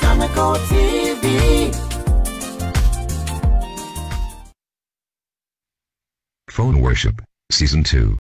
Khemical TV. Phone Worship, Season 2.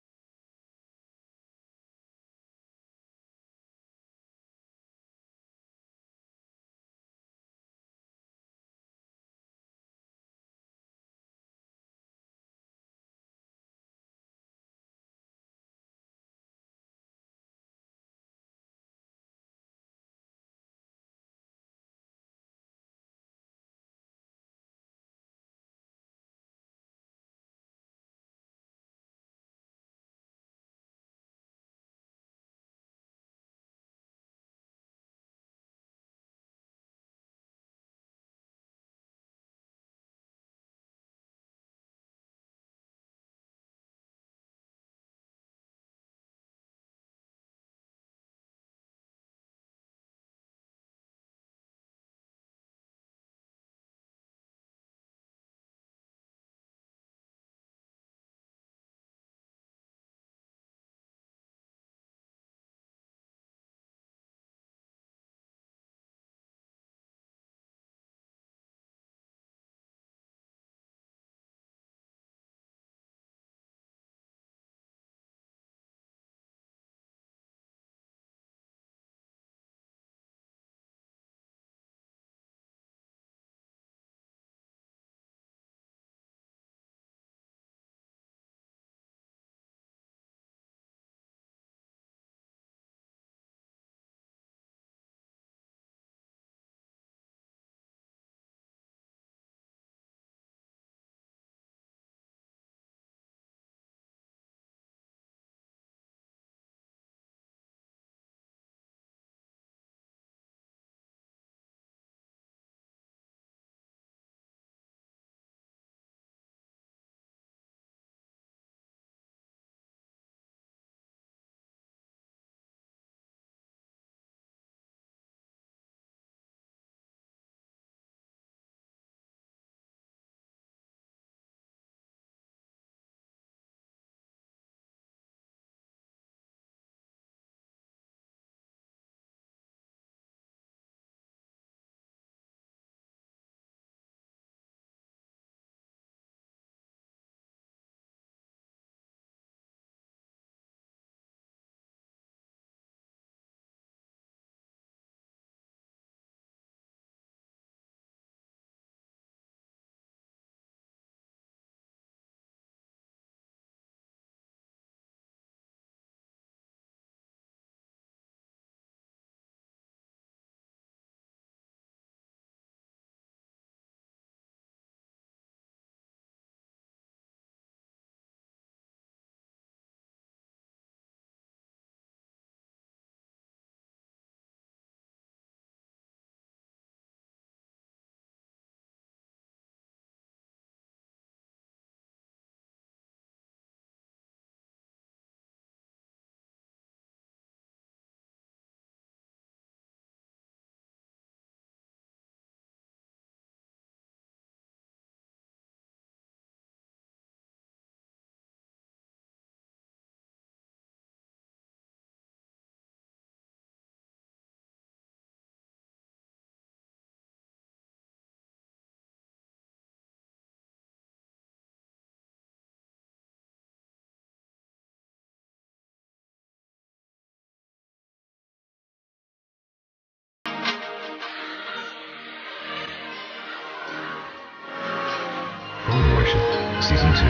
Season 2. Woo!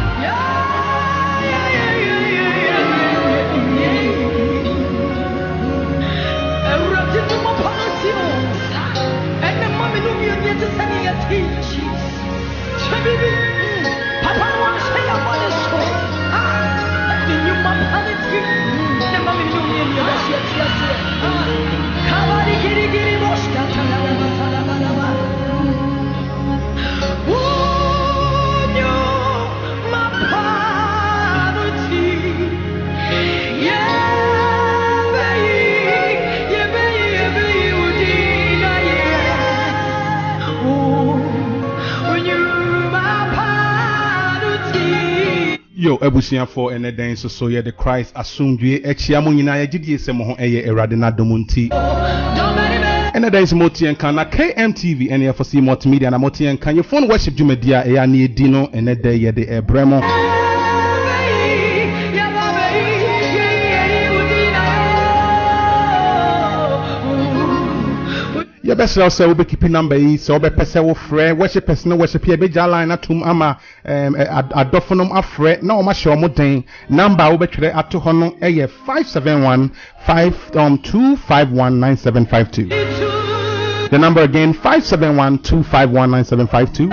No, my pie. ebusia for ene den so ye the Christ asumdwe echia mo nyina ye gidi esemo ho eye erade na domunti ene den se moti enka na KMTV ene FOC Multimedia na moti enka ye Phone Worship jumedia e ya na edi no ene den ye de ebremo your best also will be keeping number is so be person free worship person worship here be line atum ama adofonum afre na o ma show mo den number will be tire ato hono eye 571-251-9752. The number again 571-251-9752.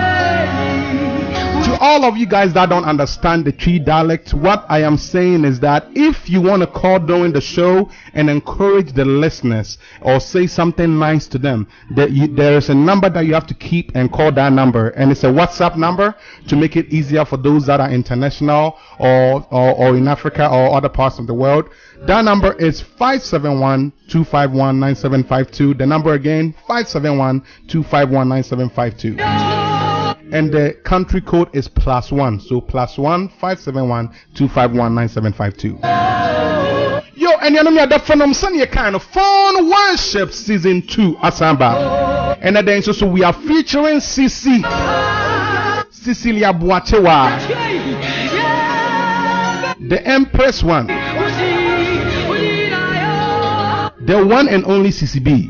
To all of you guys that don't understand the tree dialect, what I am saying is that if you want to call during the show and encourage the listeners or say something nice to them, there is a number that you have to keep and call that number. And it's a WhatsApp number to make it easier for those that are international or in Africa or other parts of the world. That number is 571-251-9752. The number again, 571-251-9752. And the country code is +1. So +1 571-251-9752. Yo, and you know me that phone Sunday kind of Phone Worship season 2 Asamba. And then so we are featuring Cecilia Boatewa, the Empress one, the one and only CCB.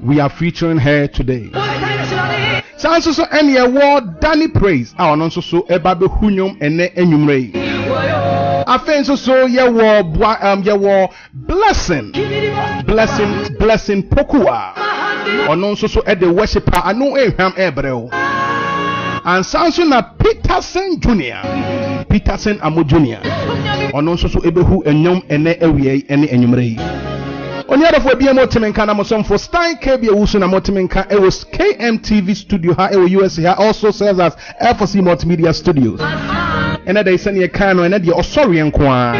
We are featuring her today. Sanso so any award Danny praise our non so ebabe hunyum ene enyumre afen so ye war blessing pokua or non so e de worshiper anu eham ebreo and sanso na Peterson Amo Jr or non so ebehu enyum ene ewie ene enyumre. On the other for BMO Timenka Namoson for Stein KB Usuna Motimenka, it was KMTV Studio, how USA also serves as F4C Multimedia Studios. And that they send you a canoe and that you're Osorian Kwan.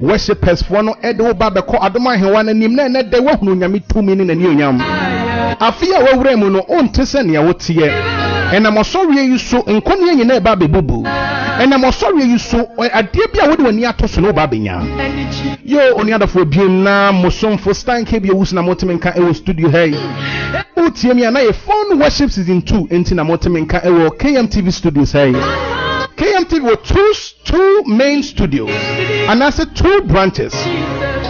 Worshippers for no Edo Babako Adama Hewan and Nimna, and that they won't know me 2 minutes and you yam. I fear Remuno on Tessania would see it. And I'm sorry you so inconvenient in a baby boo boo. And I'm sorry you so a dear would when you are tossing no babinya. Yo, on the other for Bina Moson for Stein KB Usna Motimenka Ewo Studio Hey. Utiemi and I Phone Worship season 2 Intina Motimenka Ewo KMTV Studios Hey. KMTV were two main studios. And I said 2 branches.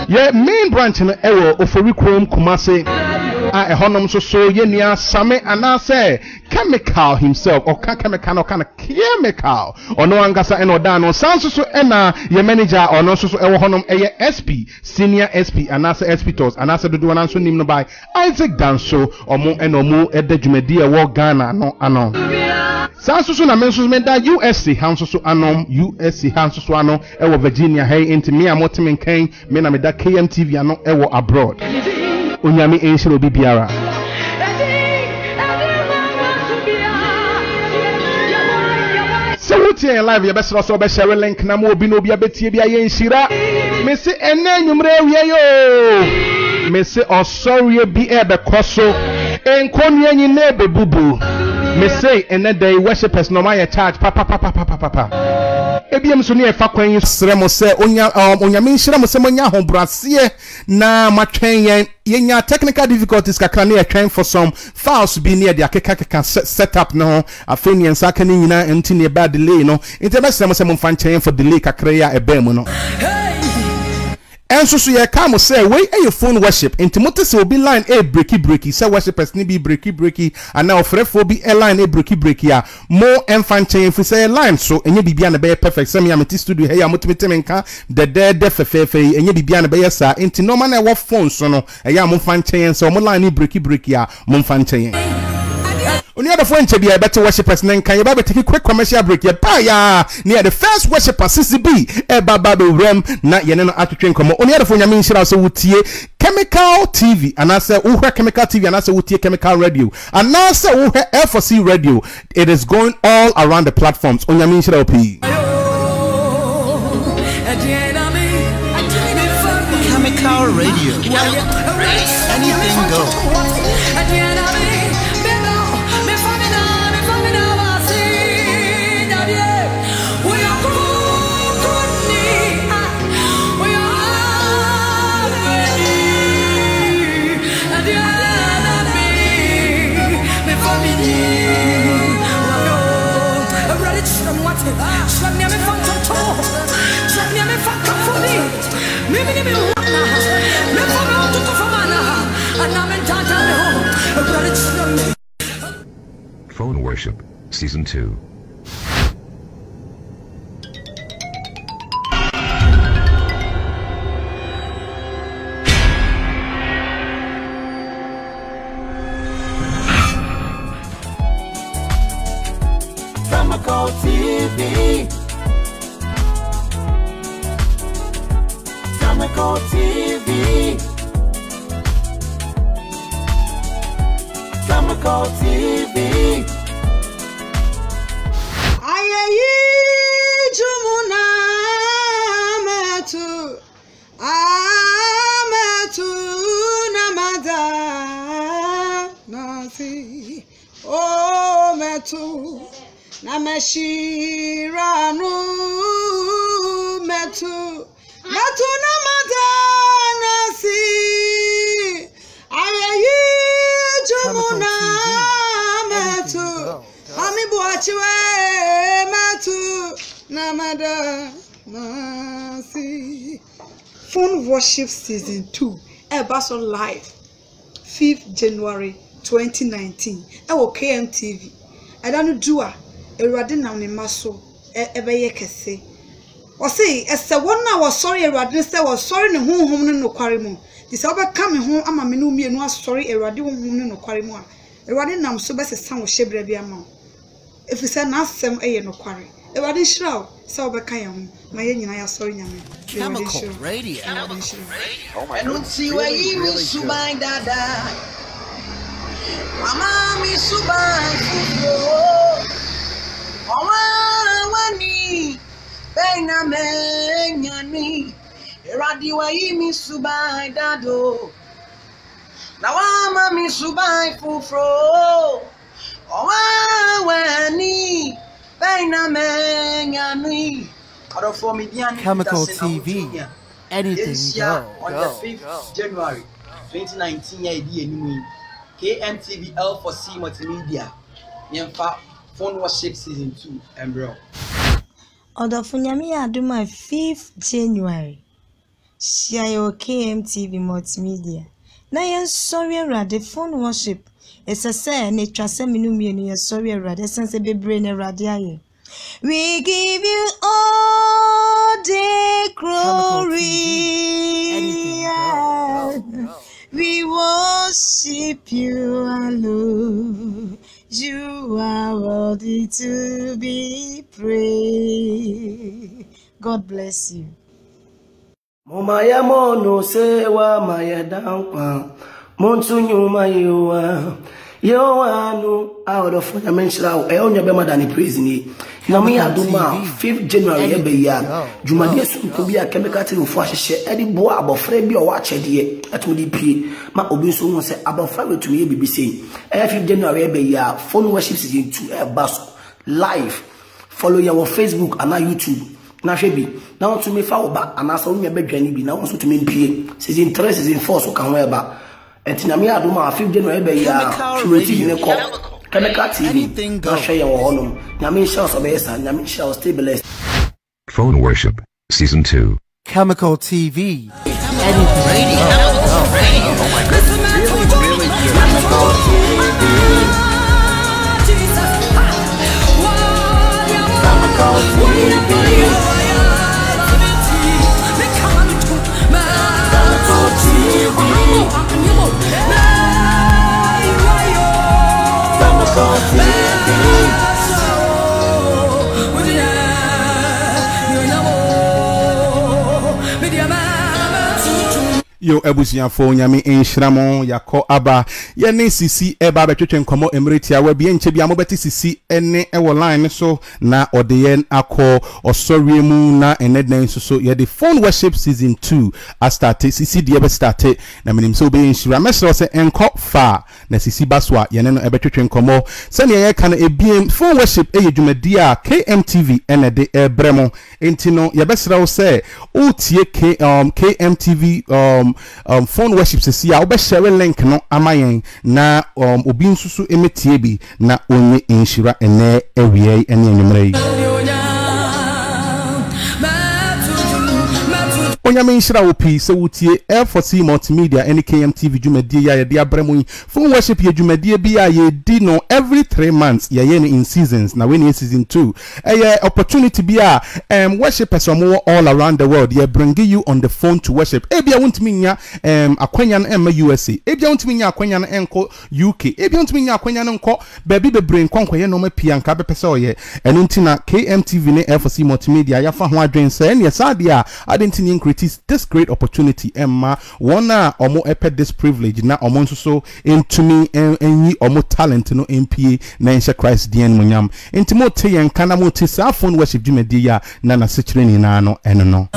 Yeah, main branch in Ewo Oforikrom Kumase. I honom so ye near Same and I say Khemical himself or Khemical or no angasa and odano sansu so ena ye manager or no so ewo honom eye SP senior SP and as SP tours and as do do ananso nim no by Isaac Danso or mo enomu edejumedi ewo Ghana no anon. Sansusu na mensus meda USA hansusu anom USA hansusu anom ewo Virginia hey inti me amotimen kan me na meda KMTV anom ewo abroad onyame enshiro bibiara so wuti en live yebesro so be share link na mo obi no obi abetie bia yenshira me se enanyumre wie yo me se osori bi e be koso enkonu enyi na be bubu. Me say, and then they worshippers no my charge. Papa. Ebiam suni efakwan yisremo se onya min shiremo se monya hobrase na matwen yen yenya technical difficulties kakra na yetwen for some files be near their keka set up no afenian saka ni nyina enti ne ba delay no enti be sremo se momfa nchen for delay kakra ya ebem no. Enso so ye come say we your Phone Worship enti mote se obi line e breaky say worshippers ni bi breaky and now frefo bi e line e breaky a mo enfan chen fi say line so enye bibia na be perfect say me am ti studio he ya motimete menka de fefefe enye bibia na be yesa enti normal na wo phone so no e ya mo fan chen so mo line ni breaky a mo fan chen. On the other phone, I better worshippers. Then can you baby take a quick commercial break? Yeah, near the first worshiper, CCB, Babu Rem, not Yenano at the train. Come on the other phone, I mean, she also would hear Khemical TV, and I say, Khemical TV, and I say, would hear Khemical Radio, and I say, F4C Radio. It is going all around the platforms. On your mean, she will be. Khemical Radio. Anything goes. Phone Worship, Season 2. Khemical TV. Khemical TV. Khemical TV. Ayayi jumuna metu. Ametu namada nasi. Oh metu. Namashiranu metu metu namadana si ayi jumuna metu ami buachwe metu namadana si. Phone Worship Season 2 Ebaso Live 5th January 2019 ewo KMTV edanu dua. Erwadi na unimaso, ebeye kese. Wasi, ese wana wa sorry erwadi, ese wa sorry ni huu humne no kwarimo. Disa waba kame huu ama minu umye nwa sorry erwadi huu humne no kwarimo. Erwadi na msobe se sango shebrebi ama. Efise na asemu eye no kwari. Erwadi shirao, sa waba kaya huu. Maye nina ya sorry nyame. Khemical Radio. Oh my God. Nuntiwa iru subai dada. Mamami subai kuyo. Wani bena menyani eradiwa imi subai dado na wama mi subai fufro wani bena menyani for median Khemical TV anything go on the 5th January 2019 idea ni KMTV F4C Multimedia nyemfa Phone Worship Season 2, Embro. Odofunyami Aduma 5th January. Shayo KMTV Multimedia. Na yen sorry rade Phone Worship. Esese ne trase minu mienu yen sorry rade sense bebre ne rade aye. We give you all the glory. Go. We worship you alone. You are worthy to be praised. God bless you. Momaya mono sewa maya dankwa. Montunyu mayewa. Yoanu out of the menshra. I only remember than praise me. Nami aduma 5th January ebeya. Jumadi sunkubi a kemikati ufuashe. Edi boa abofre bi owache die. Atudi pi ma obinso nse abofre wetumi BBC. 5th January ebeya. Phone Worship Season 2 Ebaso Live. Follow your Facebook and YouTube. Na shebi. Na want to me fa oba anasa onye bedwani bi. Na want to me pie. Season 3 season 4 so kan weba. Etinami aduma 5th January ebeya. Purity ne ko. Anything go. Phone Worship Season 2 Khemical TV. Yo ebusian fo nyame enhyiramon yakọ aba ye ne sisi eba betwetwe nkomo emreti awe bi enche bia mo beti sisi ene ewo line so na odeyen akọ osori mu na eneden so ye the Phone Worship Season 2 astarte sisi de be starte na menim so be enhyira mesro se enko fa na sisi baswa ye ne no ebetwetwe nkomo se ne ye ka na ebiem Phone Worship eye dwumadi a KMTV ene de ebremo entino ye besrawo se o tie KMTV Phone Worship Cecilia Boatewa link no amayen na obi nsusu emetie bi na onye enhyira ene ewie ene enwumre Onyame nhyira wo pii sɛ wotie F4C Multimedia and KMTV dwumadie ya de abrɛmu Phone Worship ye dwumadie bi ya ye di no every 3 months ya ye in seasons na when season 2 eh opportunity bi ya worshipers omo all around the world ye bring you on the phone to worship e bia wontimi nya akwanya na em USA e bia wontimi nya akwanya na enko UK e bia wontimi nya akwanya na enko baby bebre nkonko ye no ma pia nka bepese oyɛ ɛno nti na KMTV ne F4C Multimedia ya fa ho adwen sɛ ne sa de a adentini this great opportunity Emma wanna or more eped this privilege na omo so into me any or more talent no mpa na ensha Christ dn munyam into mo te yen kana mo te sa Phone Worship dwumadie na na sechere ni na no eno no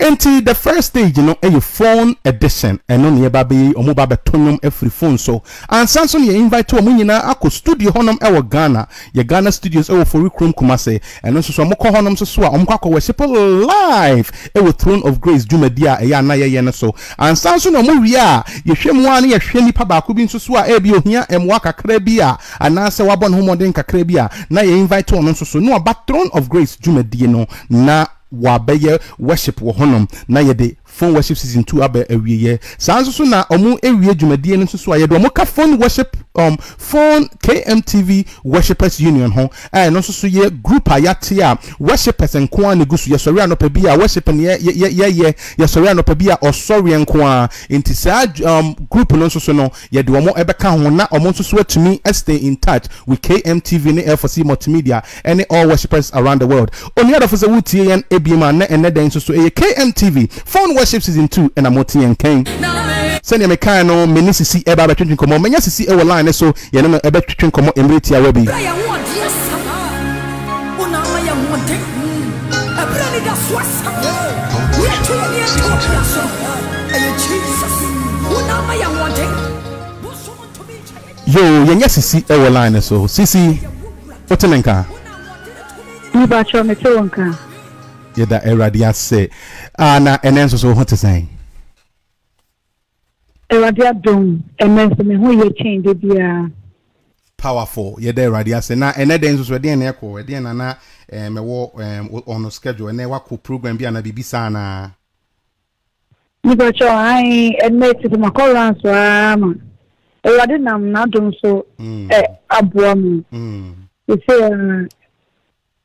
into the first stage you know a phone edition and on your baby or mobile betonum every phone so and Samsung you invite to a munina ako studio honum our Ghana your Ghana studios over for Chrome Kumase and also some moko honum so umkako worship live a throne of grace dwumadie a na ye na so and Samsung omo ria ye hwem wan ye hwe nipa ba ko bi nso so a e bi ohia emwa kakra bi a ana se wabon homoden kakra bi a na ye invite to onso so no about throne of grace dwumadie no na wabeye worship wohonum na yede Phone Worship season 2 abe ewiye sanso so na omu ewiye dwumadie nso so ayede omu ka Phone Worship phone KMTV Worshipers Union ho no so so ye group ayate a worshipers enko an egusu ye sori anopa bi a worship ne ye sori anopa bi a osori enko a enti sa group no so so no ye de omu ebeka ho na omu so so atumi stay in touch with KMTV ne F4C Multimedia and all worshipers around the world oni adofo se wutie yen ebima na ene den so so ye KMTV Phone Worship season 2 and I'm watching and king send me kind of menisisi eba ba twetwen komo menya sisi e line so ye no eba twetwen komo emreti awe bi yo yenya sisi e line so sisi otenenka ni ba cho me tonka yeah, that Eradia say, na enenso so what to say. Eradia don't enenso me who you change it be powerful. Yeah, that Eradia say na enenso so dey na ko, dey na na me wo on schedule na wa ko program bi na bibisa na. You go show I admit to my callance so am. Eradia na na don't so abuam. You say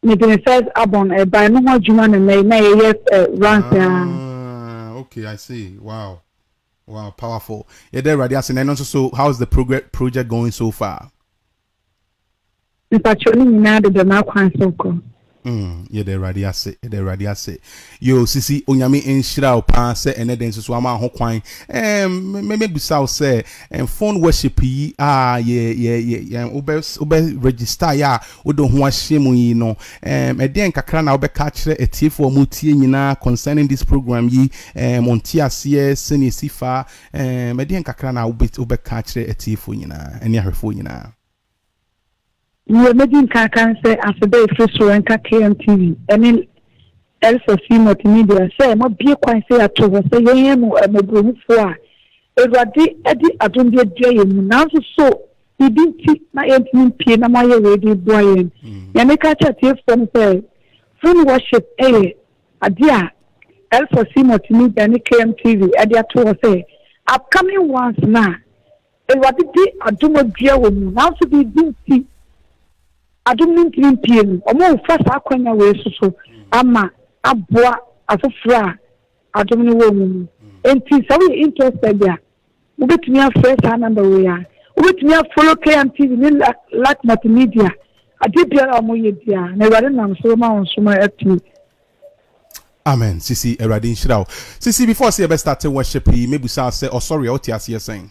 making first album by no more Juman and they may yes okay, I see. Wow. Wow, powerful. Yeah, there Radias and also so how's the project going so far? It's actually now the Malquan Soko. Yeah, the Radias, the Radias. Yo, Sisi, Onyami, and Shirao Panse, and then Suswama Hokwine. Maybe South say, and Phone Worship ye, yeah, Ube register ya, Udo Huashimu, you know, a den Kakrana, Ube Catcher, a tea for Mutinina concerning this program ye, Montia CS, Seni Sifa, a den Kakrana, Ube Catcher, a tea for Yina, and Yahuina. You are making Kakanse as a day first ranker KMTV. I mean, F4C Multimedia say, I'm be quite say at over say, I am a good for everybody. I don't get jail now. So he didn't keep my 18 PM. I'm already boy. Yamaka chief from say, Phone Worship, eh, Adia F4C Multimedia and KMTV. Adia to say, upcoming ones now. Everybody, I don't get jail now. So he didn't see. I don't mean to impugn or more first. I can away so Amma, Abwa, as a fra, I don't know woman. And tis only interested there. With me a first hand and the way. With me a follow KMTV like multimedia. I did bear a moya dear, never done so much so my acting. Amen. Sisi Eradin Shirao. Sisi, before say best starting worship, maybe Sal say, or sorry, what you're saying.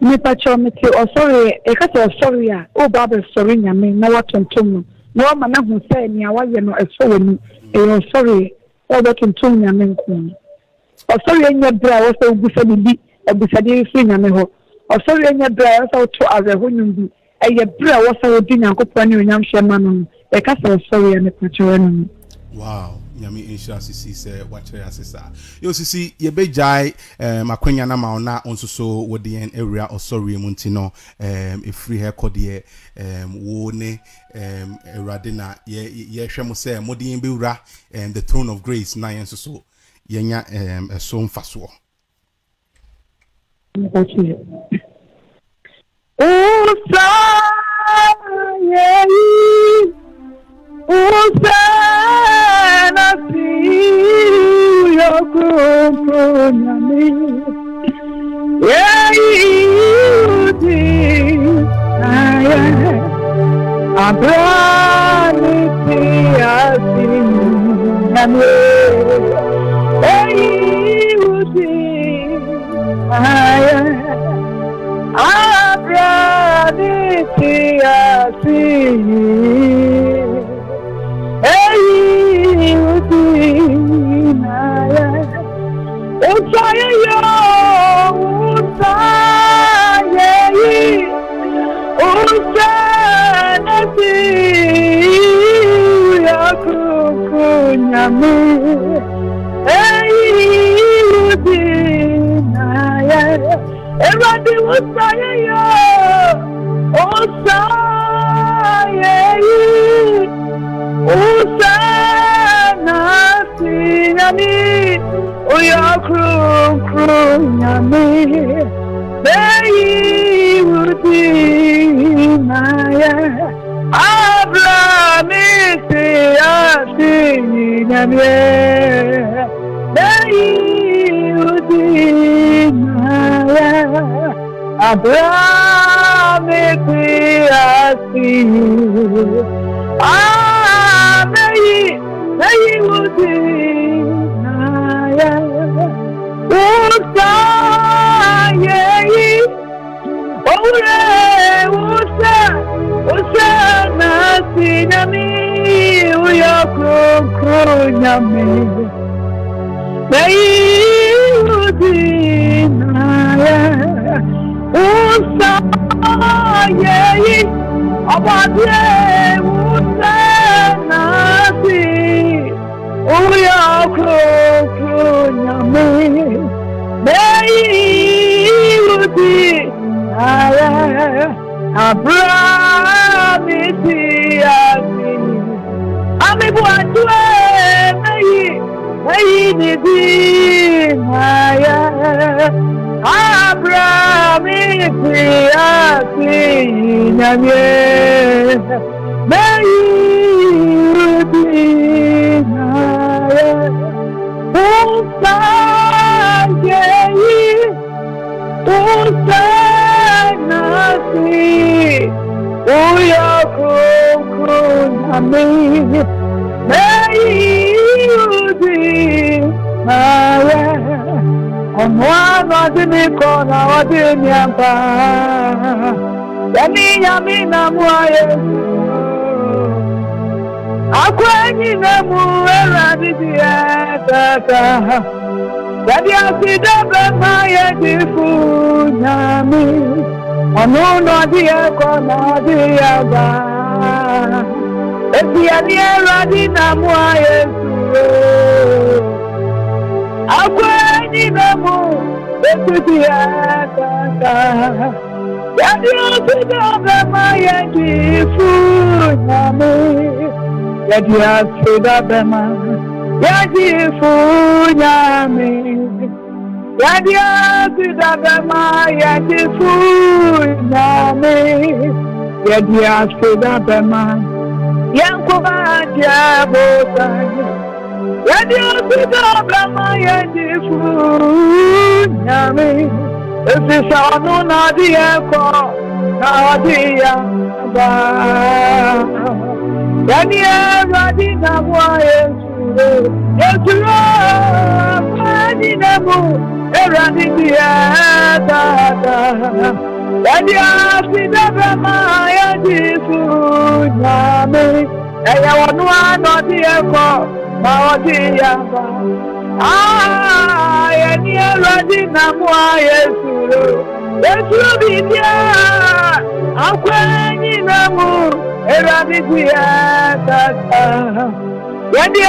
Me pacho me ti osori e ka ti osori a o ba be sori nyame na watontom no ma na hu sai ni awaye no eso woni e osori o ba tontom nyame nko osori enya bra wo so gusa bibi e gusa di fi nyame ho osori enya bra wo so to awe ho nyumbi e ye bra wo so di nyankopani onyam hye ma no e ka so osori e me pacho eno. Wow, Yami insurance said, watch your sister. You see, you be jai, Maquena Mauna, also so what the end area or sorry, Montino, a free hair codier, Wone, Radina, ye Shamose, Modi and Bura, and the throne of grace, nine and so, Yenya, a song fast war. Usana Hallelujah.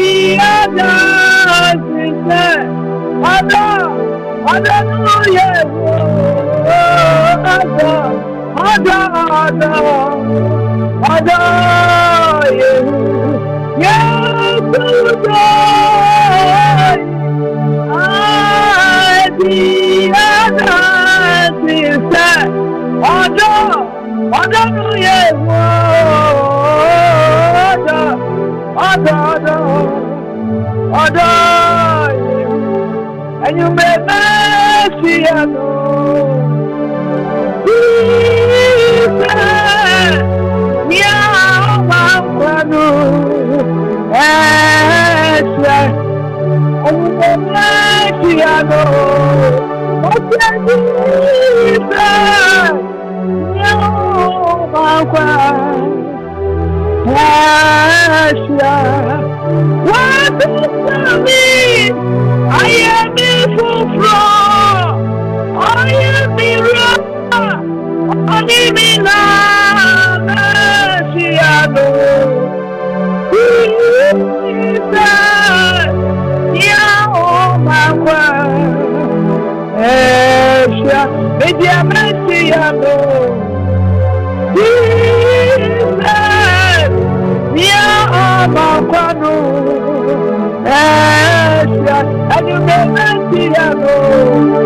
And you may mercy and what is me? I am in full floor. I am in love. I am in love. She and you may not see a no.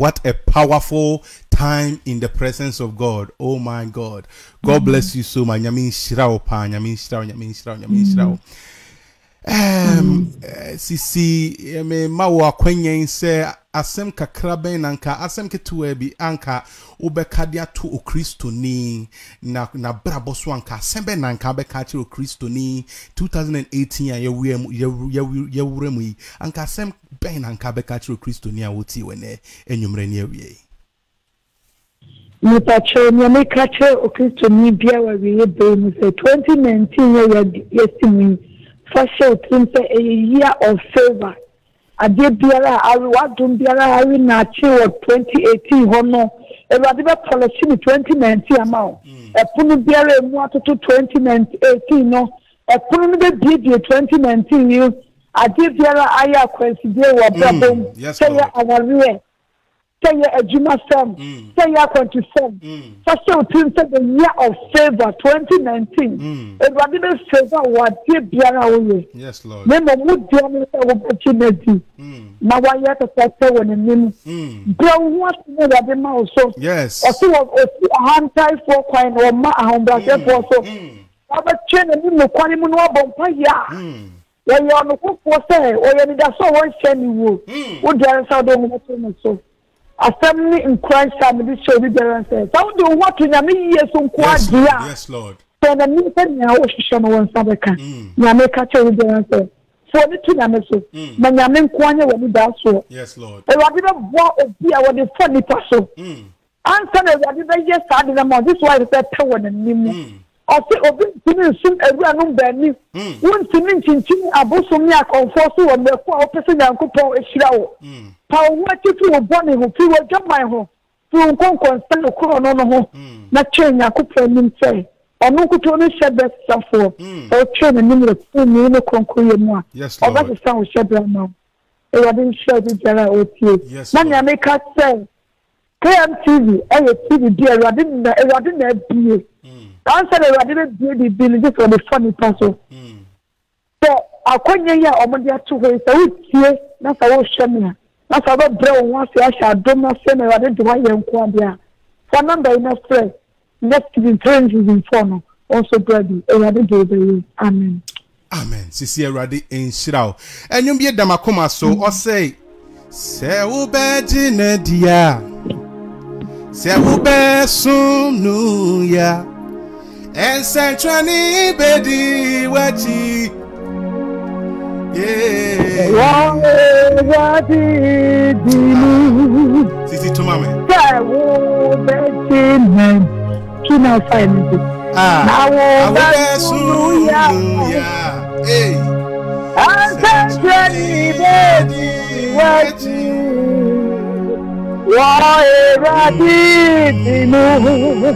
what a powerful time in the presence of God. Oh my God. God bless you so much. Sisi me mawa kwenye nse asem kakraben nanka asem ketuwebi anka ubekadia tu ukristo ni na brabosu anka asembe nanka ubekati ukristo ni 2018 ya yewuremui anka asem ben nanka ubekati ukristo ni awuti wene enyumreni yewe Mutacho nyamekache ukristo ni bia wawiye bemu 2019 ya yestimu Fashion trim say a year of favor. A dear Biara, I will want to be I will not chew 2018 honour. A rather policy 2019 amount. A puny Biara water to 2018. No, a puny baby 2019. You a dear Biara, I are considered what problem. Yes, say our rear. Say a Juma Sam. Say a contribution. Fashion trim say the year of favor 2019. A rather favor what dear Biara. Yes, Lord. Remember, what the opportunity. Now, I have to say, when the yes. Or so, a hand tie for coin or ma humbra. So, Robert Chen and Mukanimua Bompaya. When you are no cook for say, or you need a so one sending wood. What there is out there, so. Assembly in Christ, I'm this show. We don't say, how do what in a million years on quad? Yes, Lord. So the meeting now, she shall know one Sabaka. Yamaka, we don't say. So the two Namaso, Manaman Kwana will be down so. Yes, Lord. A rabbit of what of the hour, the funny parcel. Answer the rabbit, yes, I did among this why is that power and name. Or say, oh, this is soon everyone on their knee. Once to mention a bosonia conforto and the 4% Uncle Paul is slow. Power what you feel born in who will jump my home. To conquer and the crown on the home. Not change a couple of say. Or no could only shed that stuff for. Or train a minute to me no conquer more. Yes, or that is how we shed them now. It wasn't shed with Jara with you. Yes, Mania make us say KMTV, I will see the dear Radin, I didn't answer the Radin, the ability for the funny puzzle. So I couldn't hear Omodia 2 ways. I would hear that's our shamina. That's our bro once I shall do not send a Radin to my young Quadia. For number in a stress, next to the trains is informal, also Brady, a Radin. Amen. Amen. Cecilia Radin in Shirao. And you be a Damakoma, so or say. Se ube jinedia Se ube sunuya En sentrani bedi wachi Yeah Wawe wadi dinu Sisi tumame Se ube jinedia Kina ufa enibu Na ube sunuya Hey Ancestry, body, what you are ready to know.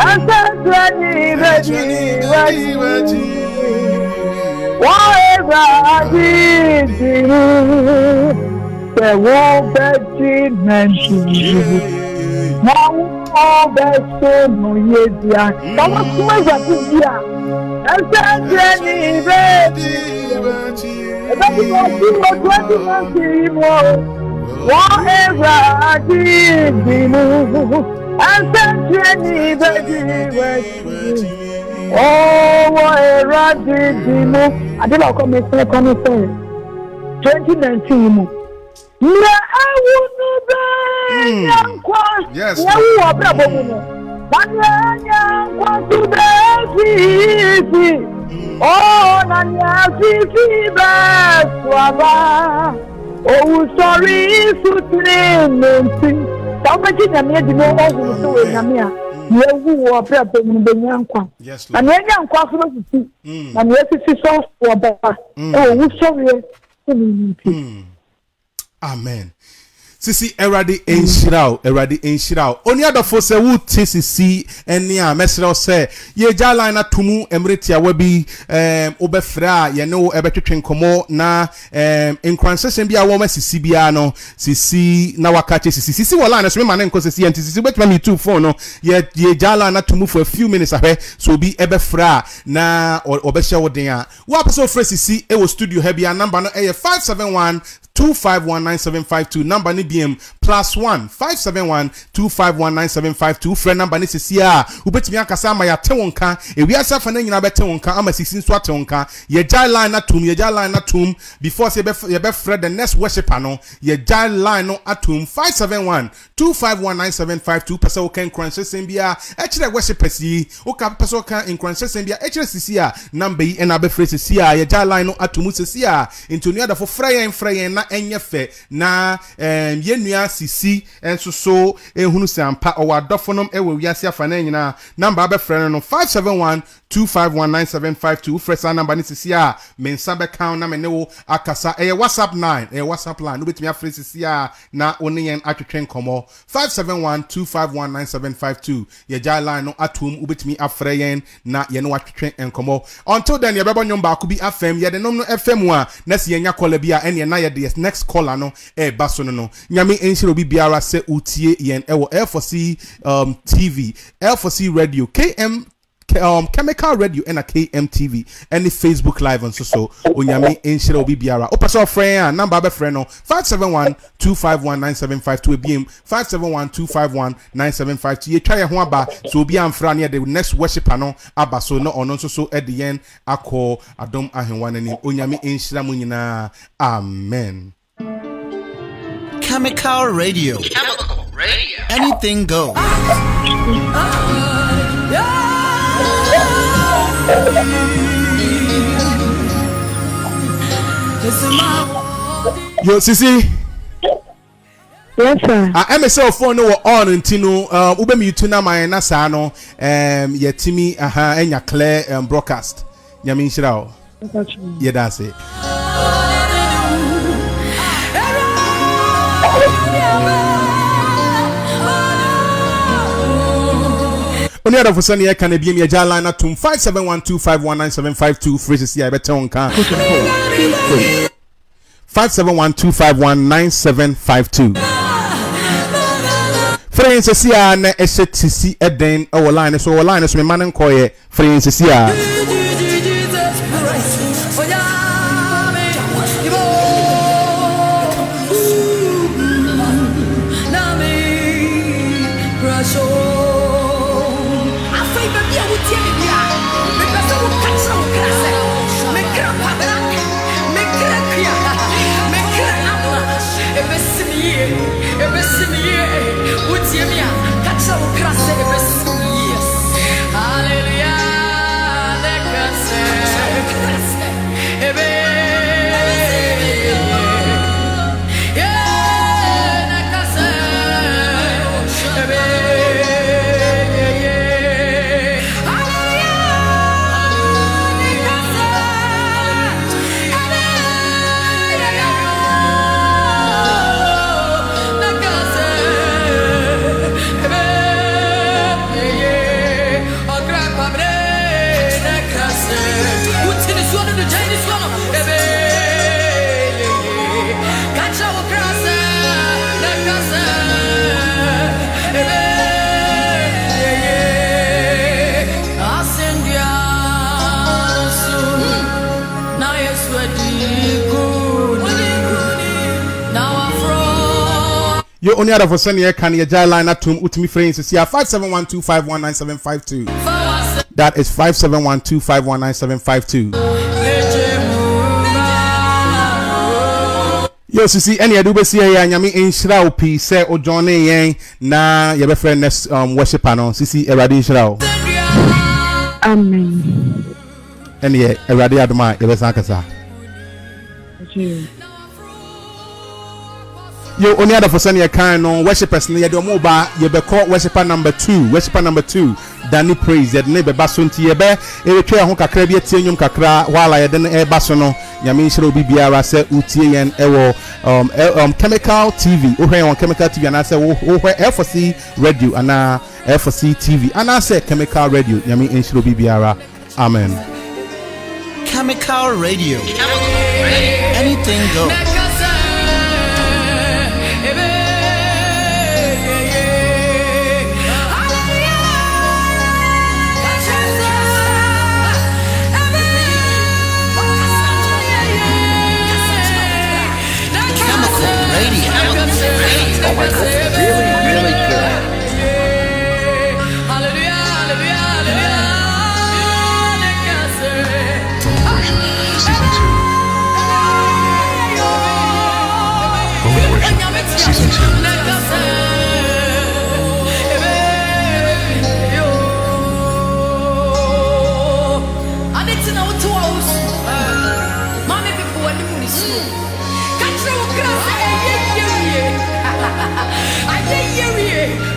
Ancestry, body, what you are ready to know. The world that you mentioned, now all that's so noisy. That was too much. Ancestry, oh, Nanya, Fifi, Baba. Oh, sorry, Sutrin. Somebody, Namia, the moment we saw Namia, you were prepared to be Yanqua. Yes, and when Yanqua was to see, and yes, it is all for Baba. Oh, sorry. Amen. Sisi eradi enshirao, eradi enshirao. Oni adafo se wu tsisi enia mesrao se ye jala na tumu emreti awebi obefra ye no ebetwetwe nkomo na enkwansesem bia wo masisi bia no sisi na wakache sisi sisi wala na so me ma na nkosesi enti sisi betwa me tu phone no ye jala na tumu for a few minutes ahe so bi ebefra na obehye woden a wo apeso frɛ sisi ewo studio he bia number no eye 571 2519752 number ni BM +1 571 251 9752. Friend number is here. Ubeti miya kasa ma ya tewonka. E we are suffering in a better onka. Ama 16 swat onka. Ye jai line atum. Ye jai line atum. Before say ye be Fred the next worshiper no. Ye jai line no atum. 571 251 9752. Pesa oka incrunches sembia. Actually worship si. Oka pesa oka incrunches sembia. Actually siya number e na be Fred siya. Ye jai line no atum siya. Into niada for Freya and Freya na enyefe na ye nua sisi enso so ehunu sampa owa dofonum ewe wiase afane nyina number be friend no 571 251 9752 fresa number ni sisi a mensa be kan na menewo akasa eye WhatsApp 9 eye WhatsApp line no betimi afre sisi a na oneyen atwetwen komo 571 251 9752 ye jai line no atom ubetimi afre yen na ye no atwetwen enkomo until then ye bebo nyomba ku bi afem ye de nom no fm a na si enya kola bi a ene na ye de next caller no e baso no no nyame enhiro bi biara se utie yen ewo F4C TV, F4C Radio, Khemical Radio and a KMTV and the Facebook Live on so onyame enhiro bi biara o person friend number be friend no 571 251 9752 bm 571 251 9752 ye try ye ho aba so obi amfra na the next worshiper no aba so no ono so at the end akọ adom ahenwa nani onyame enhira mo nyina amen. Khemical Radio. Khemical Radio. Anything goes. Yo, Sisi. Yes, sir. I am a cell phone no on intino ube mi tuna my nasano yetimi aha enya clear broadcast. Nyamin shirao. Yeah, that's it. Oni ada fosani e kan ebie mi agya line atom 571 251 9752 phrases here better on kan 571 251 9752 phrases here na HTC eden o line so me man nko ye phrases here you only had a Fosani can you line at Utimi friends is here 571 251 9752. That is 571 251 9752. Yo Sisi any adube see ya nyame enhyira o pi se o johnny yen na your friend next worship panel Sisi Erade enhyira o amen and yeah Erade adoma yebesa kasa yo only other for senior kind on worshippers near the mobile you be called worshiper number two Danny praise that neighbor basun to your bear a chair honka crabby tenium kakra while I didn't air basono Yamisho BBR said UTN Ewo Khemical TV okay on Khemical TV and I said over F4C Radio and F4C TV and I said Khemical Radio Yami Insho BBR amen. Khemical Radio anything goes. Khemical Radio. Oh my God, it's really, really good. Phone Worship, Season 2. Phone Worship, Season 2. You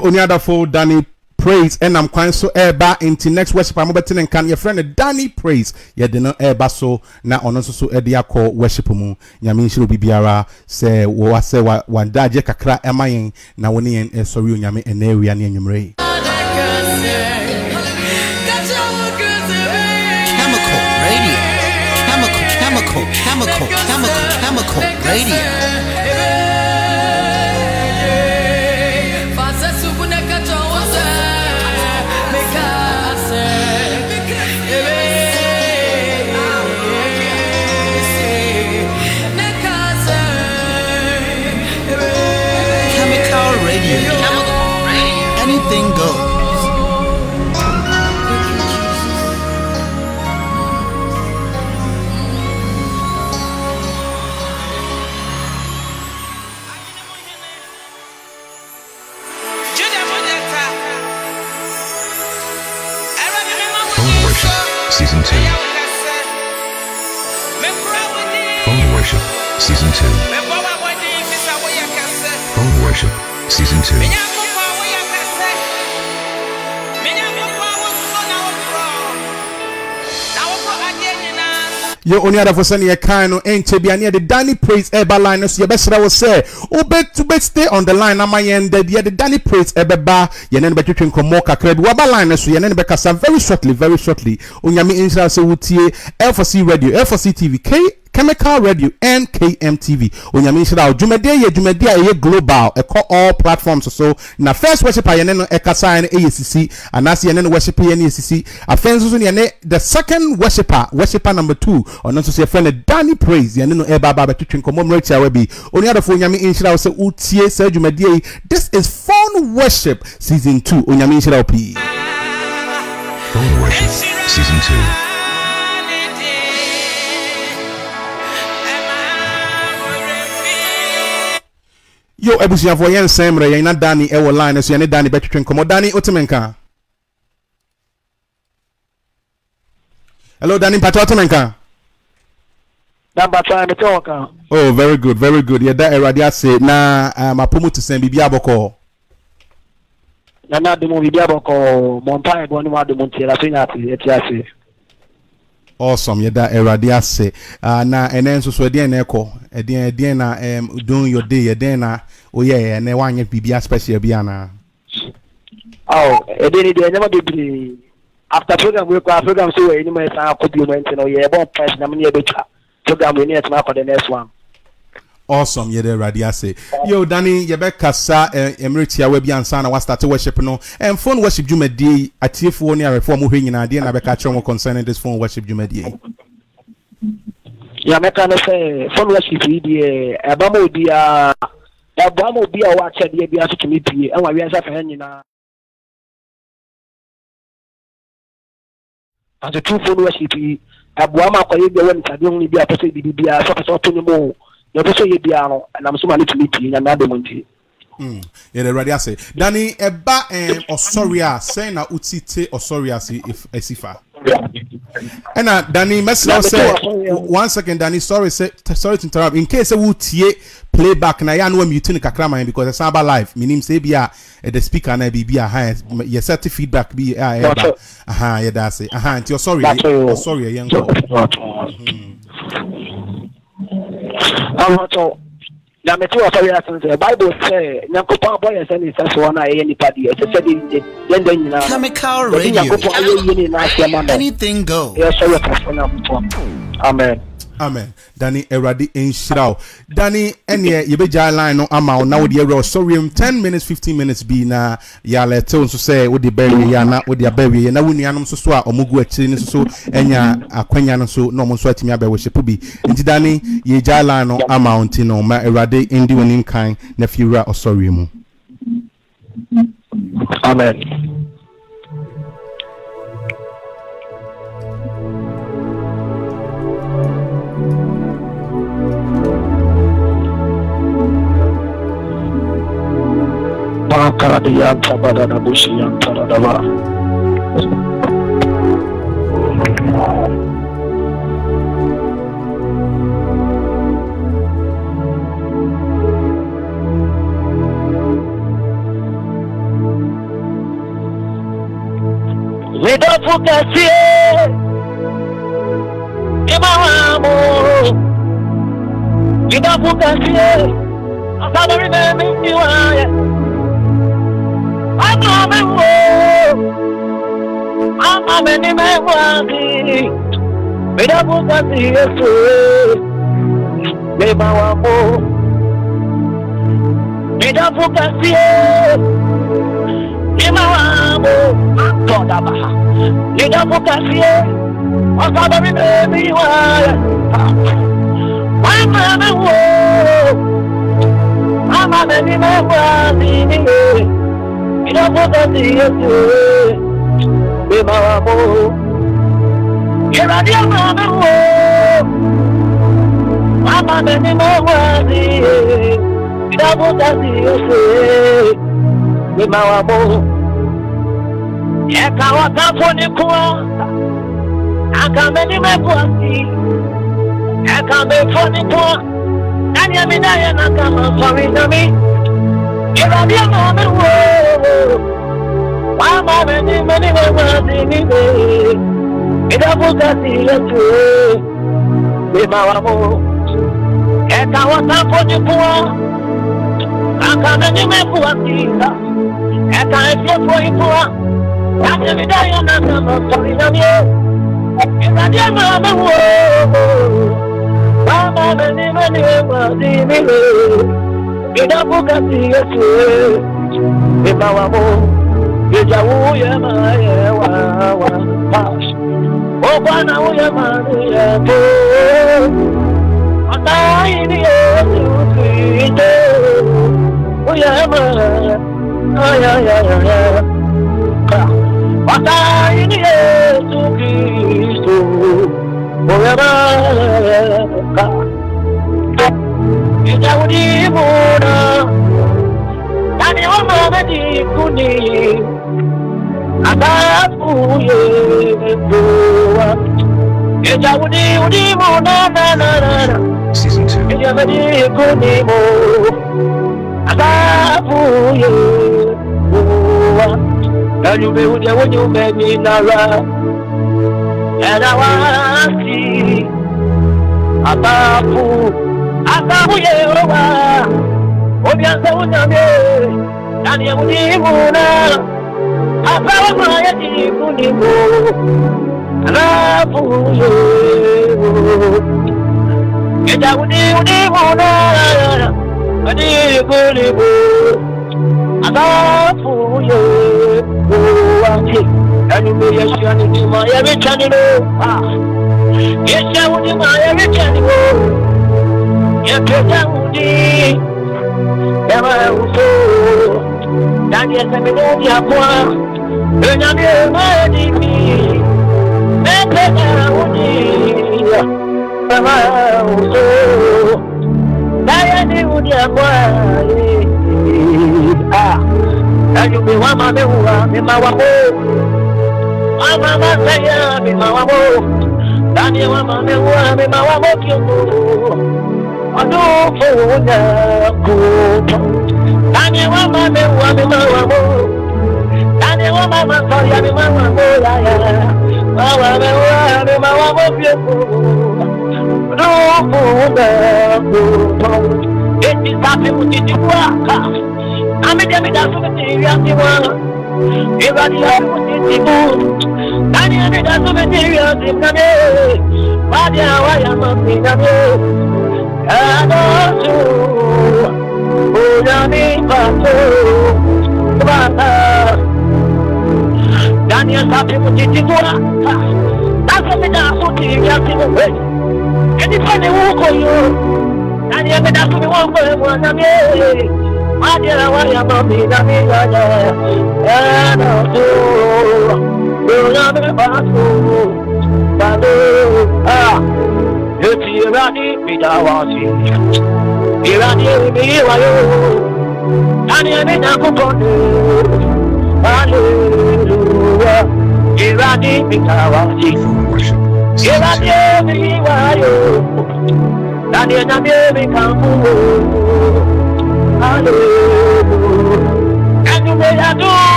only other for Danny Praise, and I'm quite so airba into next worship. I'm betting and can your friend Danny Praise. You didn't airba so now on also so Edia call worship. Yamin should be Biara say, what say what one day Jacra am I in now when he and sorry, Yami and area near Yumray. Khemical Radio. Anything goes. Phone Worship, Season 2. Phone Worship, Season 2. Phone Worship, Season 2. Your only other for sending a kind of NTB near the Danny Praise Eba line. Your best I will say, Obet to bet stay on the line. Am I end the Danny Praise Eba? You're not better to come more credit. Waba line, so you're not better. Very shortly, very shortly. Onyami Insha so F4C Radio, F4C TV, Khemical Radio, and KMTV. Onyami Insha, Jumedea, ye global, a call all platforms. So now first worship I know Ekasa and ACC, and as you worship and ACC, offenses the second worshiper number 2. Or not to say a friend Danny Praise, and no Ebaba to commemorate our baby. Only other phone Yami Insha, so Utie, Sergio Medea. This is Phone Worship Season 2. Onyami Insha P. Phone Worship Season 2. Yo, Ebusia Voyen Semre, you're not Danny Ewa line, so you're not Danny Betty Trinkomo. Danny Otemenka. Hello, Danny Pato Otemenka. Oh, very good, very good. Yeah, that era dia say na mapumu to send Bibia Boko. Nana de Mobibia Boko, Montai, Bonima de Montella, Finati, Etiasi. Awesome, yeah, that era dia say. Na enenso so dia na eko. Edena doing your day, Edena. Oh yeah, and one BBA special Biana. Oh, Edena never did. After program we program so any more could be mentioned. Oh yeah, one person I'm near the program we need to mark for the next one. Awesome, yeah, the radio say. Yo, Danny, you better Kasa Emritia Webby and Sana was started worship no and Phone Worship Jumedi at T4 near a formal ring in idea and I become more concerning this Phone Worship Jumedi. Yamekano say Phone Worship Jumedi Abamo be a watcher, the Abiatic committee, and we are suffering now. And the true Phone Worship Abuama Koybe went to the only be a possibility be a sort of to more. And I'm so many to meet you and another Monty. Yeah, the radio say Danny Eba and Osoria say na Utite Osoria see if Esifa. And Danny Messler say 1 second, Danny. Sorry to interrupt. In case we tie playback, na ya no mute kakrama because it's about live. Meaning say bia the speaker na bia high. Yes, certain feedback be yeah, that's it. You're sorry. Sorry, young girl. I'm a tour of Bible say, Nakopa boy and send us one I any party. Khemical Radio. Anything go. Yes, amen. Amen. Danny Eradi in Shirao. Danny Enye Yebeja line no ama on now the error. Sorry, 10 minutes, 15 minutes be na yale tone so say with the berry yana with the berry and I wouldn't yanum so swa or mugu chin so enya a quenya so no more sweating ya bewe shepubi. And Danny ye jala no amount no ma erade indi winning kind nefura or sorry mu. Amen. Daniel,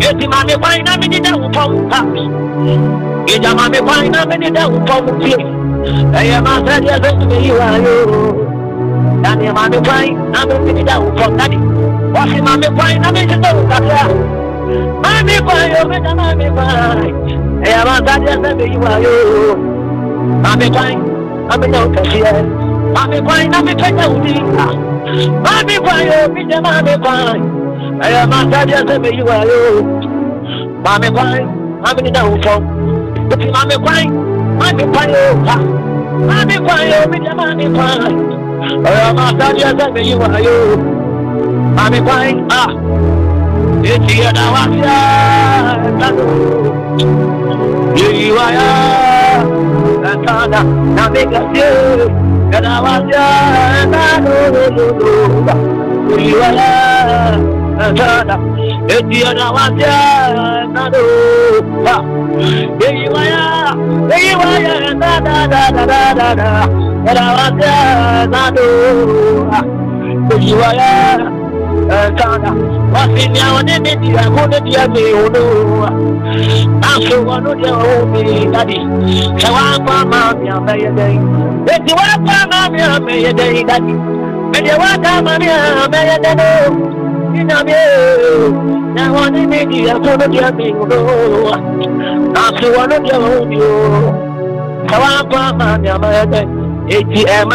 Etimame wine amini da upom papi. Ejamame wine amini da upom tie. Eyama sadia zetu iwa yo. Dani mame wine amini da upom dadi. Wasi mame wine amini da ukaka. Mame wine yo meda mame wine. Eyama sadia zetu iwa yo. Mame wine amini da ukasia. Mame wine amini da udika. Mame wine yo meda mame wine. I am not that you are you. Mammy, why? I'm in the hotel. But Mammy, why? Mammy, why? Mammy, why? Mammy, why? I am not that you are you. Mammy, why? Ah, it's here now. You are Nana, Namika, and I was you. You are. I want to make you a good young. If you say, everybody, I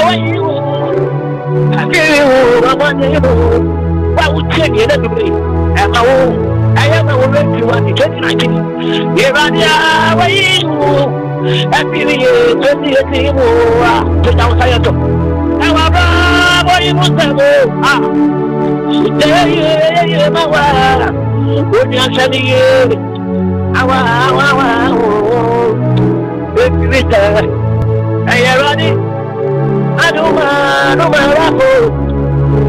don't want to go.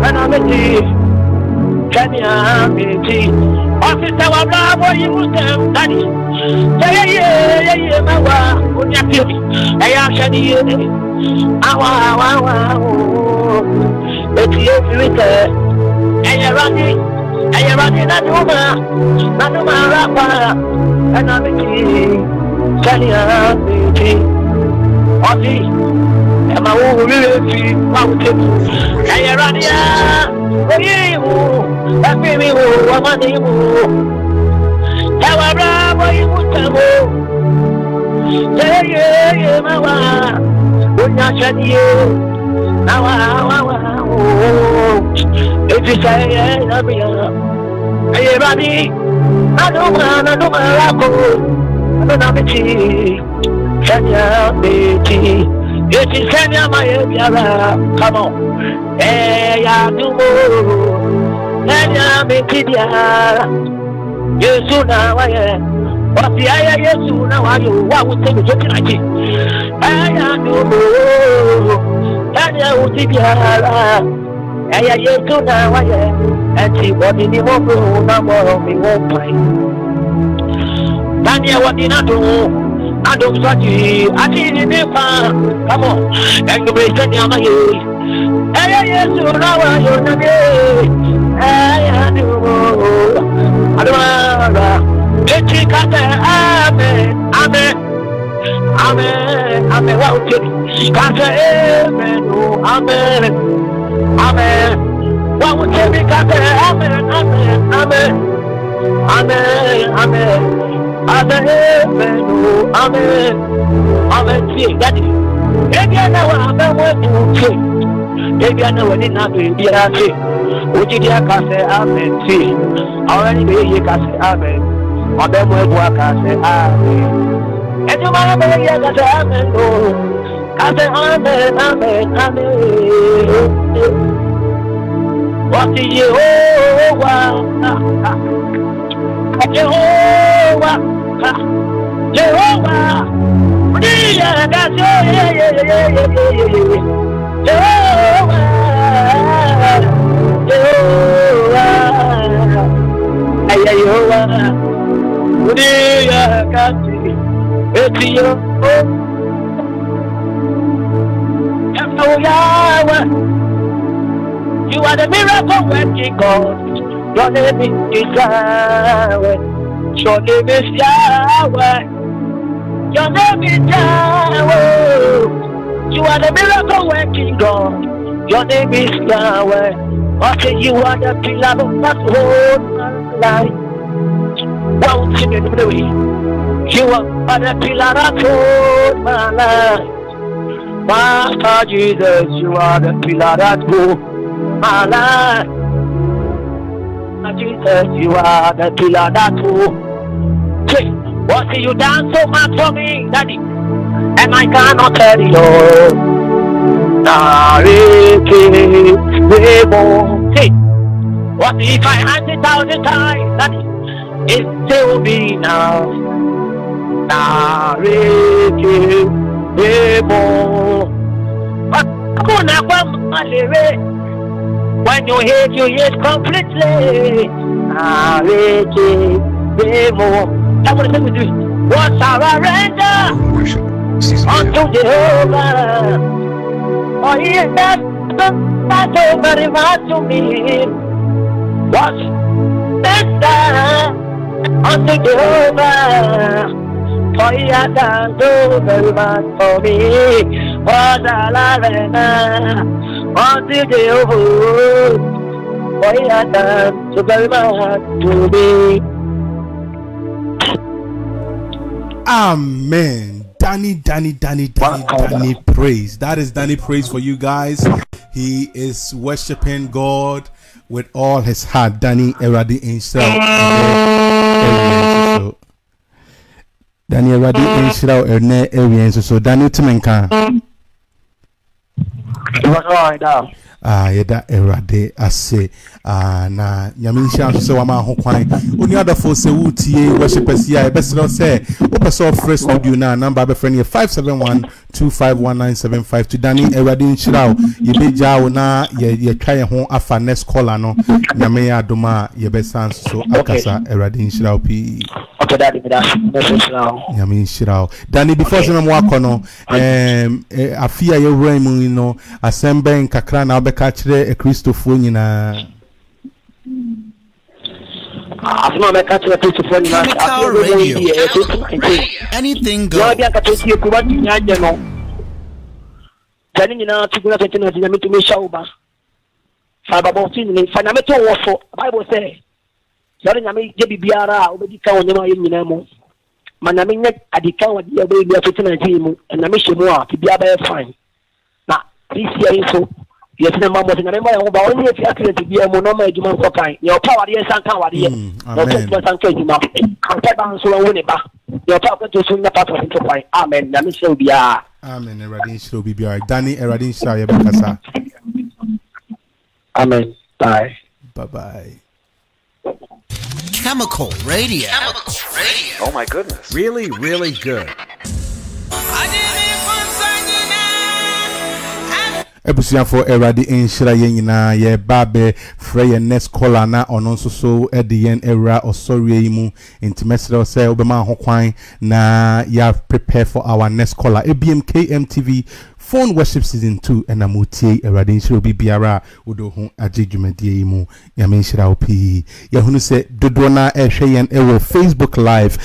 I'm not a tea. Sanya, baby. If you send your mind, come on. Hey, I do. Sanya, baby. You soon now, I am. But the I am soon now, I do. What would take it like it? I do. Sanya, would be a. I am to now, and she what in the world, no more of the world. Tanya, what did I do? I don't touch you. I didn't even come on, and the place that you're not. I am to now, I don't know. I do. I don't know. Let's take out the amen. Amen. Amen. Amen. Wow, take out amen. Amen. Amen. What would you be? Amen. Amen. Amen. Amen. Amen. Amen. Amen. Amen. See, that is. If you know what I'm going to say, if you know what I'm going to say, would you say amen? See, already you can say amen. Or then we'll work and say amen. And you might have say amen. Amen, amen, amen, amen. What do you want? Jehovah, Jehovah, Jehovah. Oh, yeah, You are the miracle working God. Your name is Yahweh. Your name is Yahweh. Your name is Yahweh. You are the miracle working God. Your name is Yahweh. I say you are the pillar of my whole life. Well, you are the pillar of whole my life. Master Jesus, you are the pillar that holds my life. Master Jesus, you are the pillar that holds. What see you done so much for me, Daddy? And I cannot tell you. Hey, what if I had 1,000 times, Daddy? It still will be now. When you hate completely. What shall I render unto Jehovah? For he has done so very much to me. What render unto Jehovah? For he has done so very much for me. What shall I render unto Jehovah? For he has done so very much to me. Amen. Danny praise. That is Danny praise for you guys. He is worshiping God with all his heart. Danny Eradi himself. Danny Eradi himself. So Danny Timenka. Ah, yeda erade ase. Ah, na nyaminsha so wa ma ho kwan. Oni adofo se wutie worshipers here. Best not say. O person fresh studio na number be friend 571251975 to Danny erade nchira o. Ye beja o na ye twa ye ho afa next caller no. Nyame adoma ye be san so akasa erade nchira o pi. Okay, Daddy, Danny, before you know, I fear your Raymond, you know, assemble in Kakran, I'll be catching a Christopher. You know, I'm not catching a Christopher. Anything good, I can see you. Telling you now to go to the shower. Fababotin, Fanameto was for Bible say. Yarin ame jebi biara obedika wonyama yimina mu manami nya adika wadi obe bia fitina timu na me shemu a bia ba fine na this year so yesina mama tina remember ya ngoba onye fi accurate bia mu no ma ejuma nko kan your power yes san kan wadi no to san kan ejuma kan ta ban so woni ba your power to so na part of into fine amen na me shemu bia amen eradin shiro bia Danny eradin shiro yebakasa amen bye bye bye. Khemical Radio. Oh my goodness. Really, really good. Ebusian for eradi enshira yenina ye babe freye next caller na ononso so edien era osori mu intimesere se obema ho kwan na ya prepare for our next caller ABM KMTV Phone Worship Season 2 and amutie eradi enshira obi biara odohun ajejumedie mu ya menshira opi ya hunu se dodo na ehwe yen ewo Facebook Live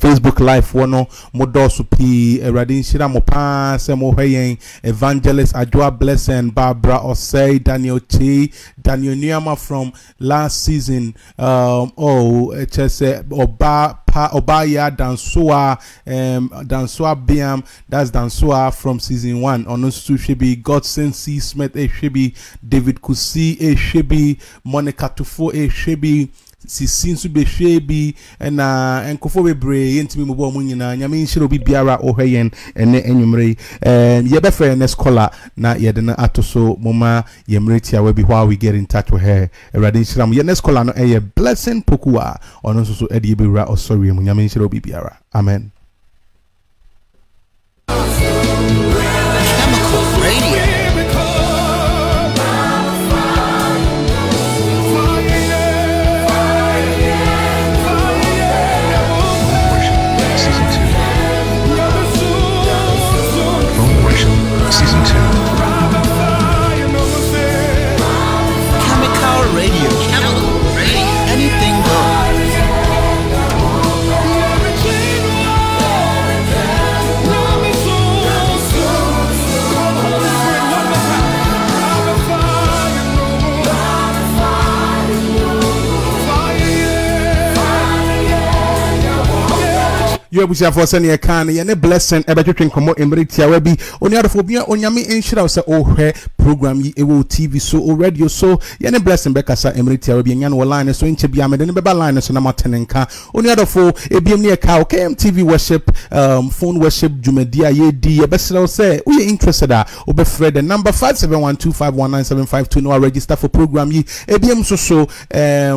Facebook Live wono modo so pi eradi enshira mo pa se mo hwe yen Evangelist Adwoa Blessing, Barbara Osei, Daniel T, Daniel Niyama from last season. Chese Oba Pa Obaya Dansua, Dansua Biam. That's Dansua from season 1. Onusu Shebi, Godson C Smith A Shebi, David Kusi A Shebi, Monica Tufo A Shebi. Sisinsu be shebi na enkofo bebre yentimi mbo mu nyina nyame nshiro bi biara ohweyen ene enyumre ye be friend next caller na ye de na atoso moma yemretia we bi while we get in touch with her erade nshiramu ye next caller no eye blessing pokua ono so so ade beura osori mu nyame nshiro bi biara amen. Season 2. You have for sending a can, you blessing about your drink more emeritia will be on your phobia on your me and should also program you TV so or radio so you blessing back as a emeritia will be in your line so in Chibiam and Baba line so number 10 and car on the other four a BM near cow KMTV worship phone worship Jumedia ye D. Best say we interested are over Fred the number 571251975 no register for program ye a BM so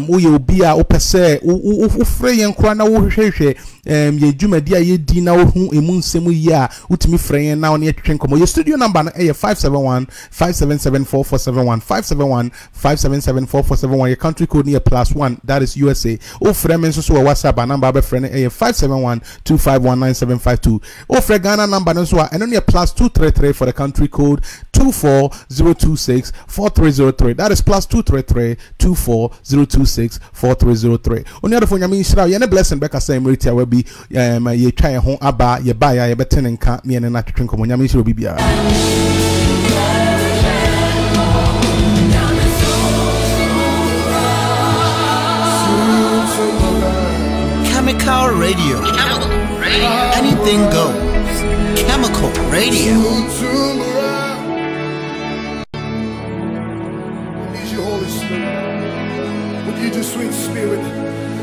we be a opese o frey and crana wo hwehwe ye Jumedia ye D na who emun semu ya utimi frey na on ye twenkomo your studio number na ye 571-577-4471 571-577-4471 your country code near +1 that is USA o frey men so WhatsApp number be frey na ye 571-2519752 o frey Ghana number no so and on your +233 for the country code 24026-4303 that is +233 24026-4303 on the other phone I mean shall you any blessing back as same retail will be you try home about your buyer you better and can't me and not drink on your mission will be Khemical Radio. Khemical Radio. Anything goes. Khemical Radio. I need you, Holy Spirit. Would you do sweet spirit?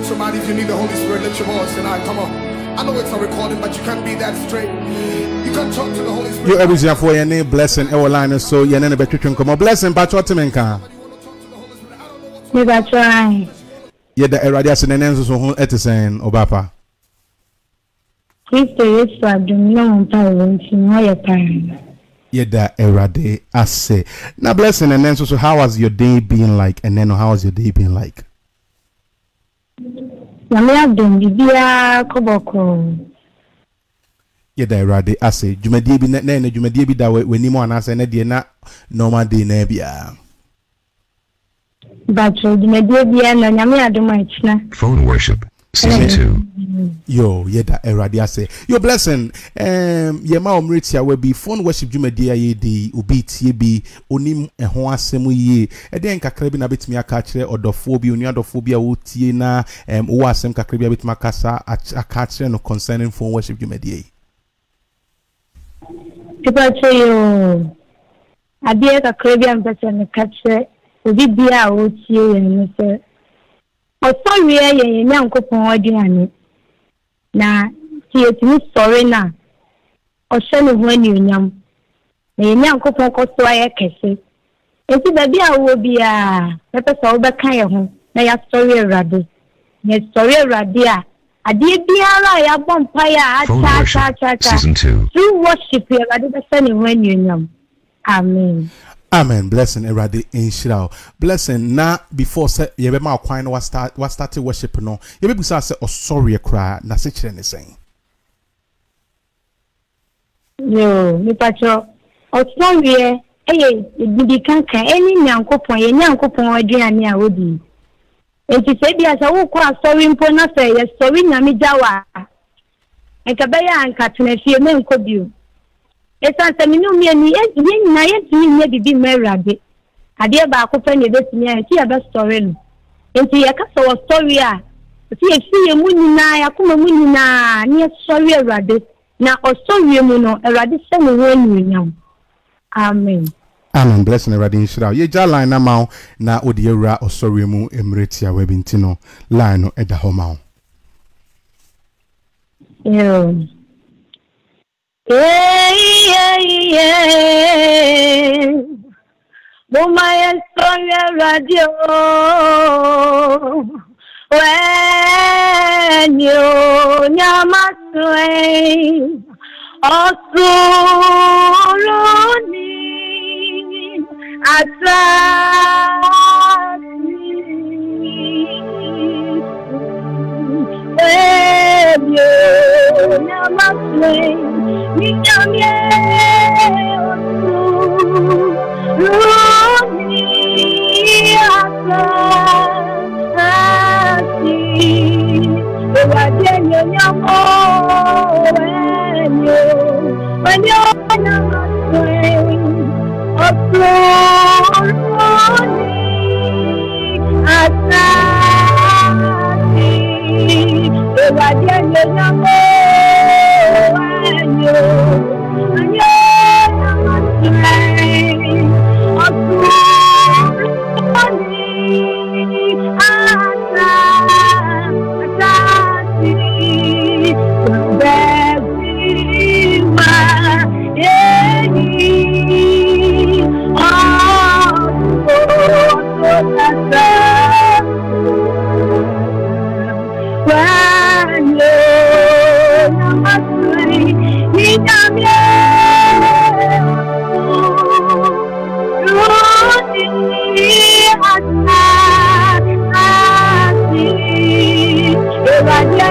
Somebody, if you need the Holy Spirit, let your voice tonight. Come on. I know it's a recording, but you can't be that straight. You can talk to the Holy Spirit. You always have for your name, blessing, our line, so your name, but you can come on. Blessing, but what you mean, can you try? Yeah, the irradiation and answers on Etisan Obapa. Yeah, the irradiation. I say now, blessing and answers. So, how has your day been like? And then, how has your day been like? Yeah, the irradiation. I say, you may be that name, you may be that way when you want to say, not normal day, Nebia. Phone worship season 2. Yo, yeah, that era dia say. Yo, blessing. Yeah, my omritia will be phone worship. Jumedia ye di ubi ti be onim ehon asemu ye. Eden kakrebi na bit miya kachre odophobia uniadophobia uti na uwasem kakrebi a bit makasa akachre no concerning phone worship jumedia. Tipa che yo. Adiye kakrebi a bit me kachre. Season 2. Amen. Amen. Blessing erade inshira. Blessing na before say ye be ma kwan na was start worship no. Ye be busa say osori kra na se kire ne sen. No, mi pacho. Osori eye gidi kankan eni nyankopon ye nyankopon aduane a wodi. Enti se bia sa wo kwa asori mpo na se ye sori nyame jawa. Enka be ya anka tenafie me nkobio. It's me no me and yet, Amen. Amen. Blessing the radin shall ye ja line amount na odiera or sorry mu emretia webintino line at the home. Yeah. Mumaya songa radio. When you nyamaswe osuruni atasi. When you nyamaswe.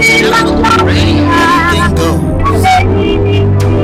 Worship Radio. Anything goes.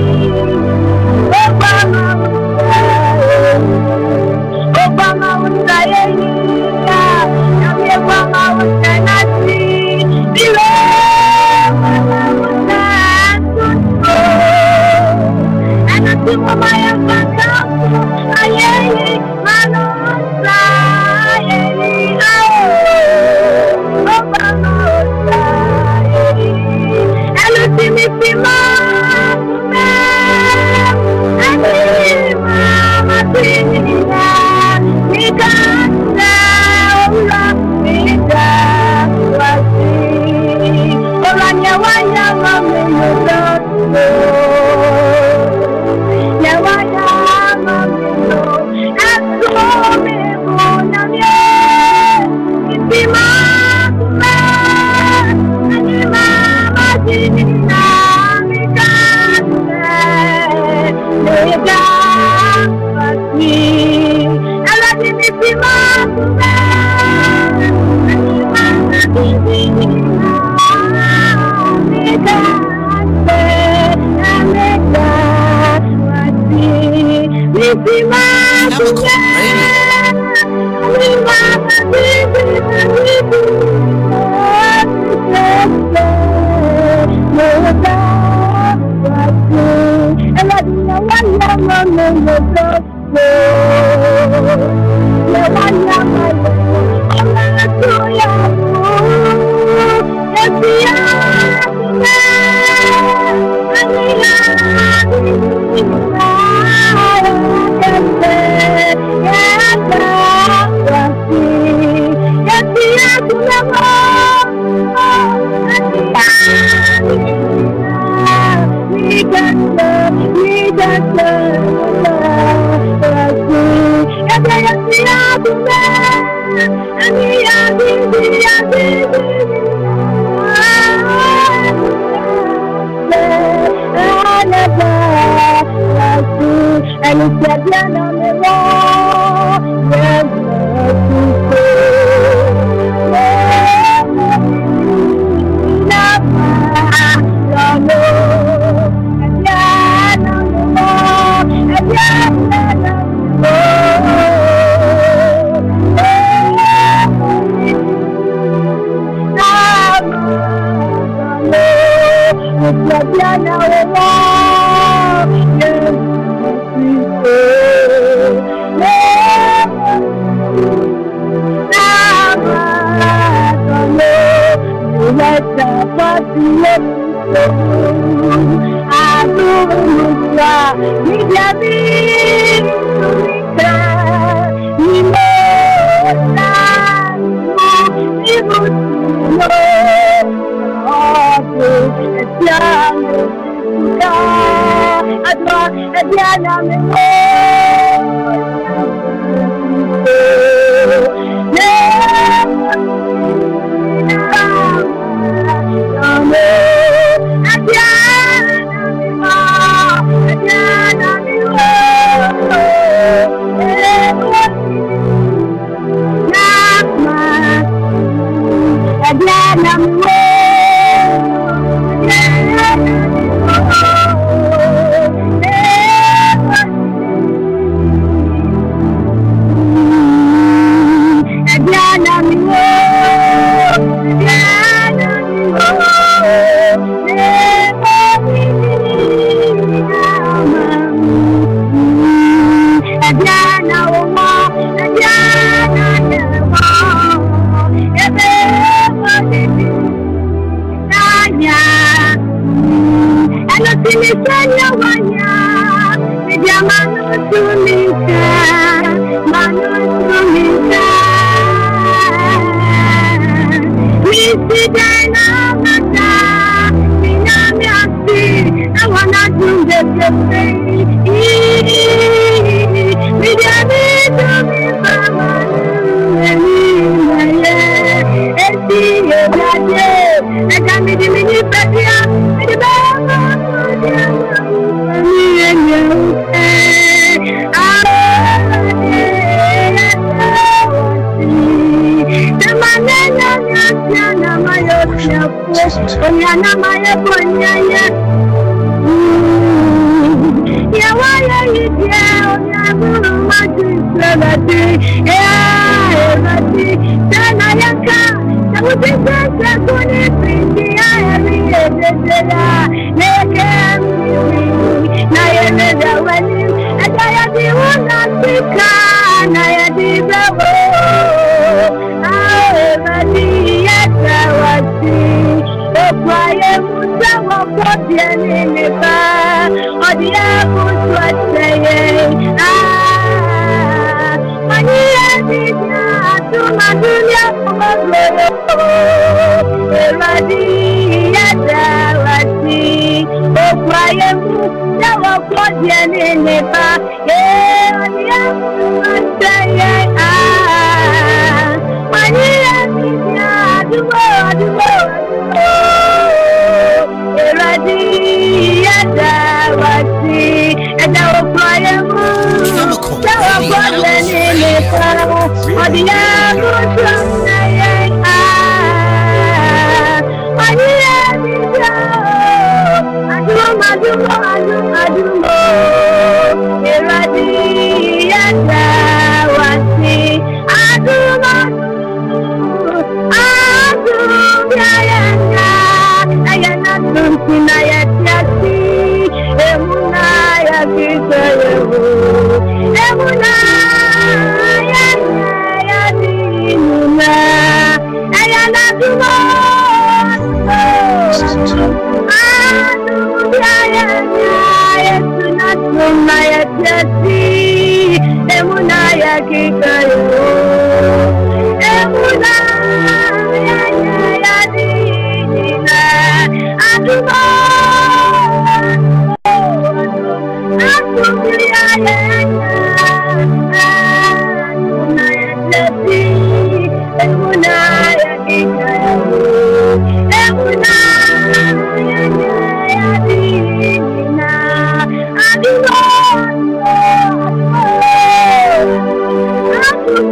I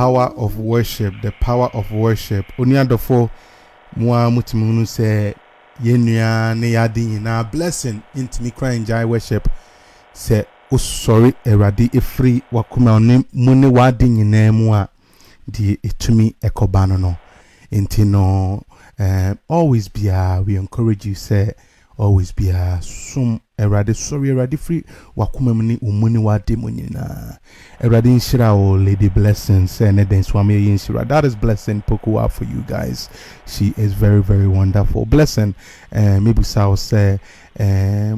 Power of worship, the power of worship. Onyandofo mwa mutimunu se yenua ne yadi na blessing intimi crying jai worship se usori eradi ifri wakuma onim mune wadi nyine mwa di itumi ekobano no intino always be we encourage you say always be sum erade sorry erade free wakuma muni umuni wadi munina erade inshira o lady blessings and then swami inshira. That is blessing Pokuwa for you guys. She is very very wonderful blessing. Maybe sao say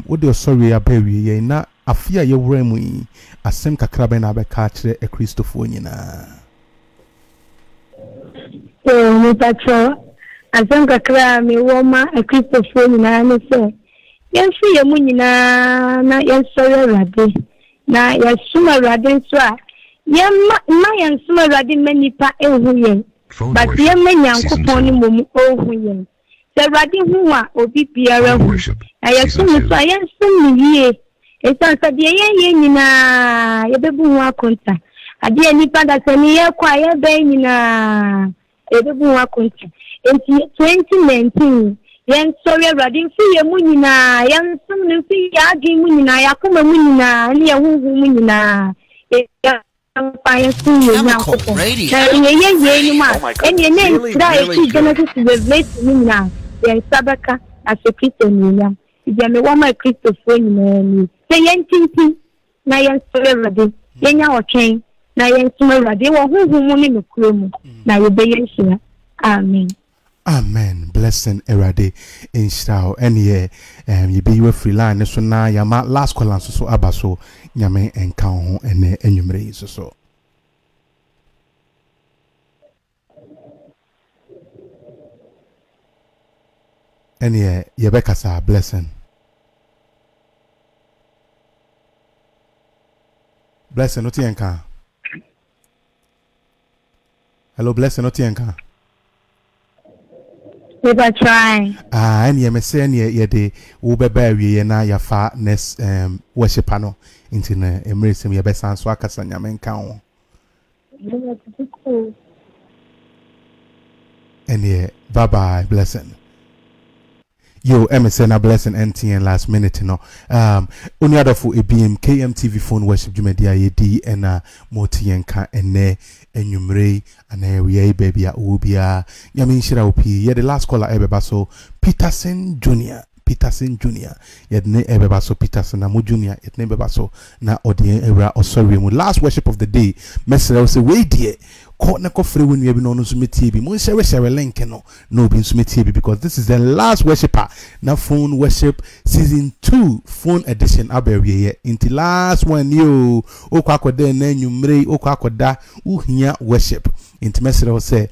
what do you sorry aberi ye na afia ye wremui asem kakrabe na be kachre e Christopher nyina mi patro asem kakra mi woma e Christopher nyina ni se Yensu ye munyina na yensoro rade na yasuma rade nso a yemma na yensuma rade manipa ehuye but yemma nyankopon ni mom ohuye se rade hu a obi biara hu na yasuma so yensum ni ye esan se de ye nyina ye bebu hu akonta ade ni pada se ni ye kwa ye be nyina ye bebu hu akonta enti 2019 Yan sorry, Radin, see your munina, young son, see Yagi munina, Yakuma munina, near Munina. It's fire soon, you know. And your name, that is going to be the late Munina, the Sabaka, as a Christian Munina. If you are one my Christopher, say Yantin, Nayan sorry, Radin, Yanya or Chain, Nayan Sumer Radin, or who woman of Krumu, now obey Yanshina. Amen. Amen. Blessing erade in style and ye you be your free line so now your last call and so abaso yame and count and enumerate so and ye Yebeka's a blessing. Blessing Otienka. Hello, blessing Otienka. We're trying. Ah, and ye may say ye de ubebe ye na ya fa nes worshipano into the embrace me best and swakas and yamen cow. And yeah, bye bye, blessing. Yo, MSN a blessing NTN last minute, you know. Only other for a BM KMTV phone worship Jumedia Yedi and a Motienka and Ne and Yumre and Area Baby at Ubia Yamin Shira Upi. Yeah, the last caller ever basso Peterson Jr. Peterson Jr. Yet ne ever basso Peterson Namu Jr. Yet never basso na Odien era or sorry. Last worship of the day, Messer say, wait, dear. When we have no because this is the last worshiper now phone worship season 2 phone edition abewe inti last one you okwakoda na nyumre okwakoda uhia worship inti mesere say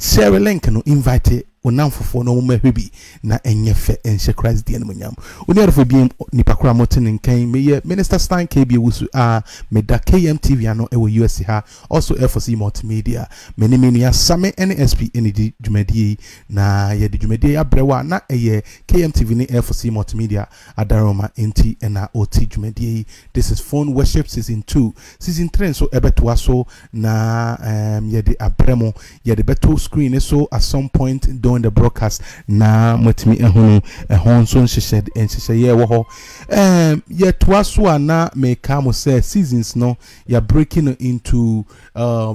share link no invite unamfofo no mmahebi na enyefe enche Christ die nmunyam oni arfo bi nipakura moten nkan meye minister Stan KB wusu a meda KMTV ano ewo USA ha also F4C Multimedia menimeni asame NSP ndi dwumadie na ye de dwumadie abrewa na eye KMTV ni F4C Multimedia adaroma nti na oti dwumadie. This is phone worship season 2 season 3 so ebeto aso na ye de abremo ye de beto screen so at some point during the broadcast na mutimi ehunu ehonso nshished nshishe ye wo ye twaso na meka mo say seasons no ya breaking into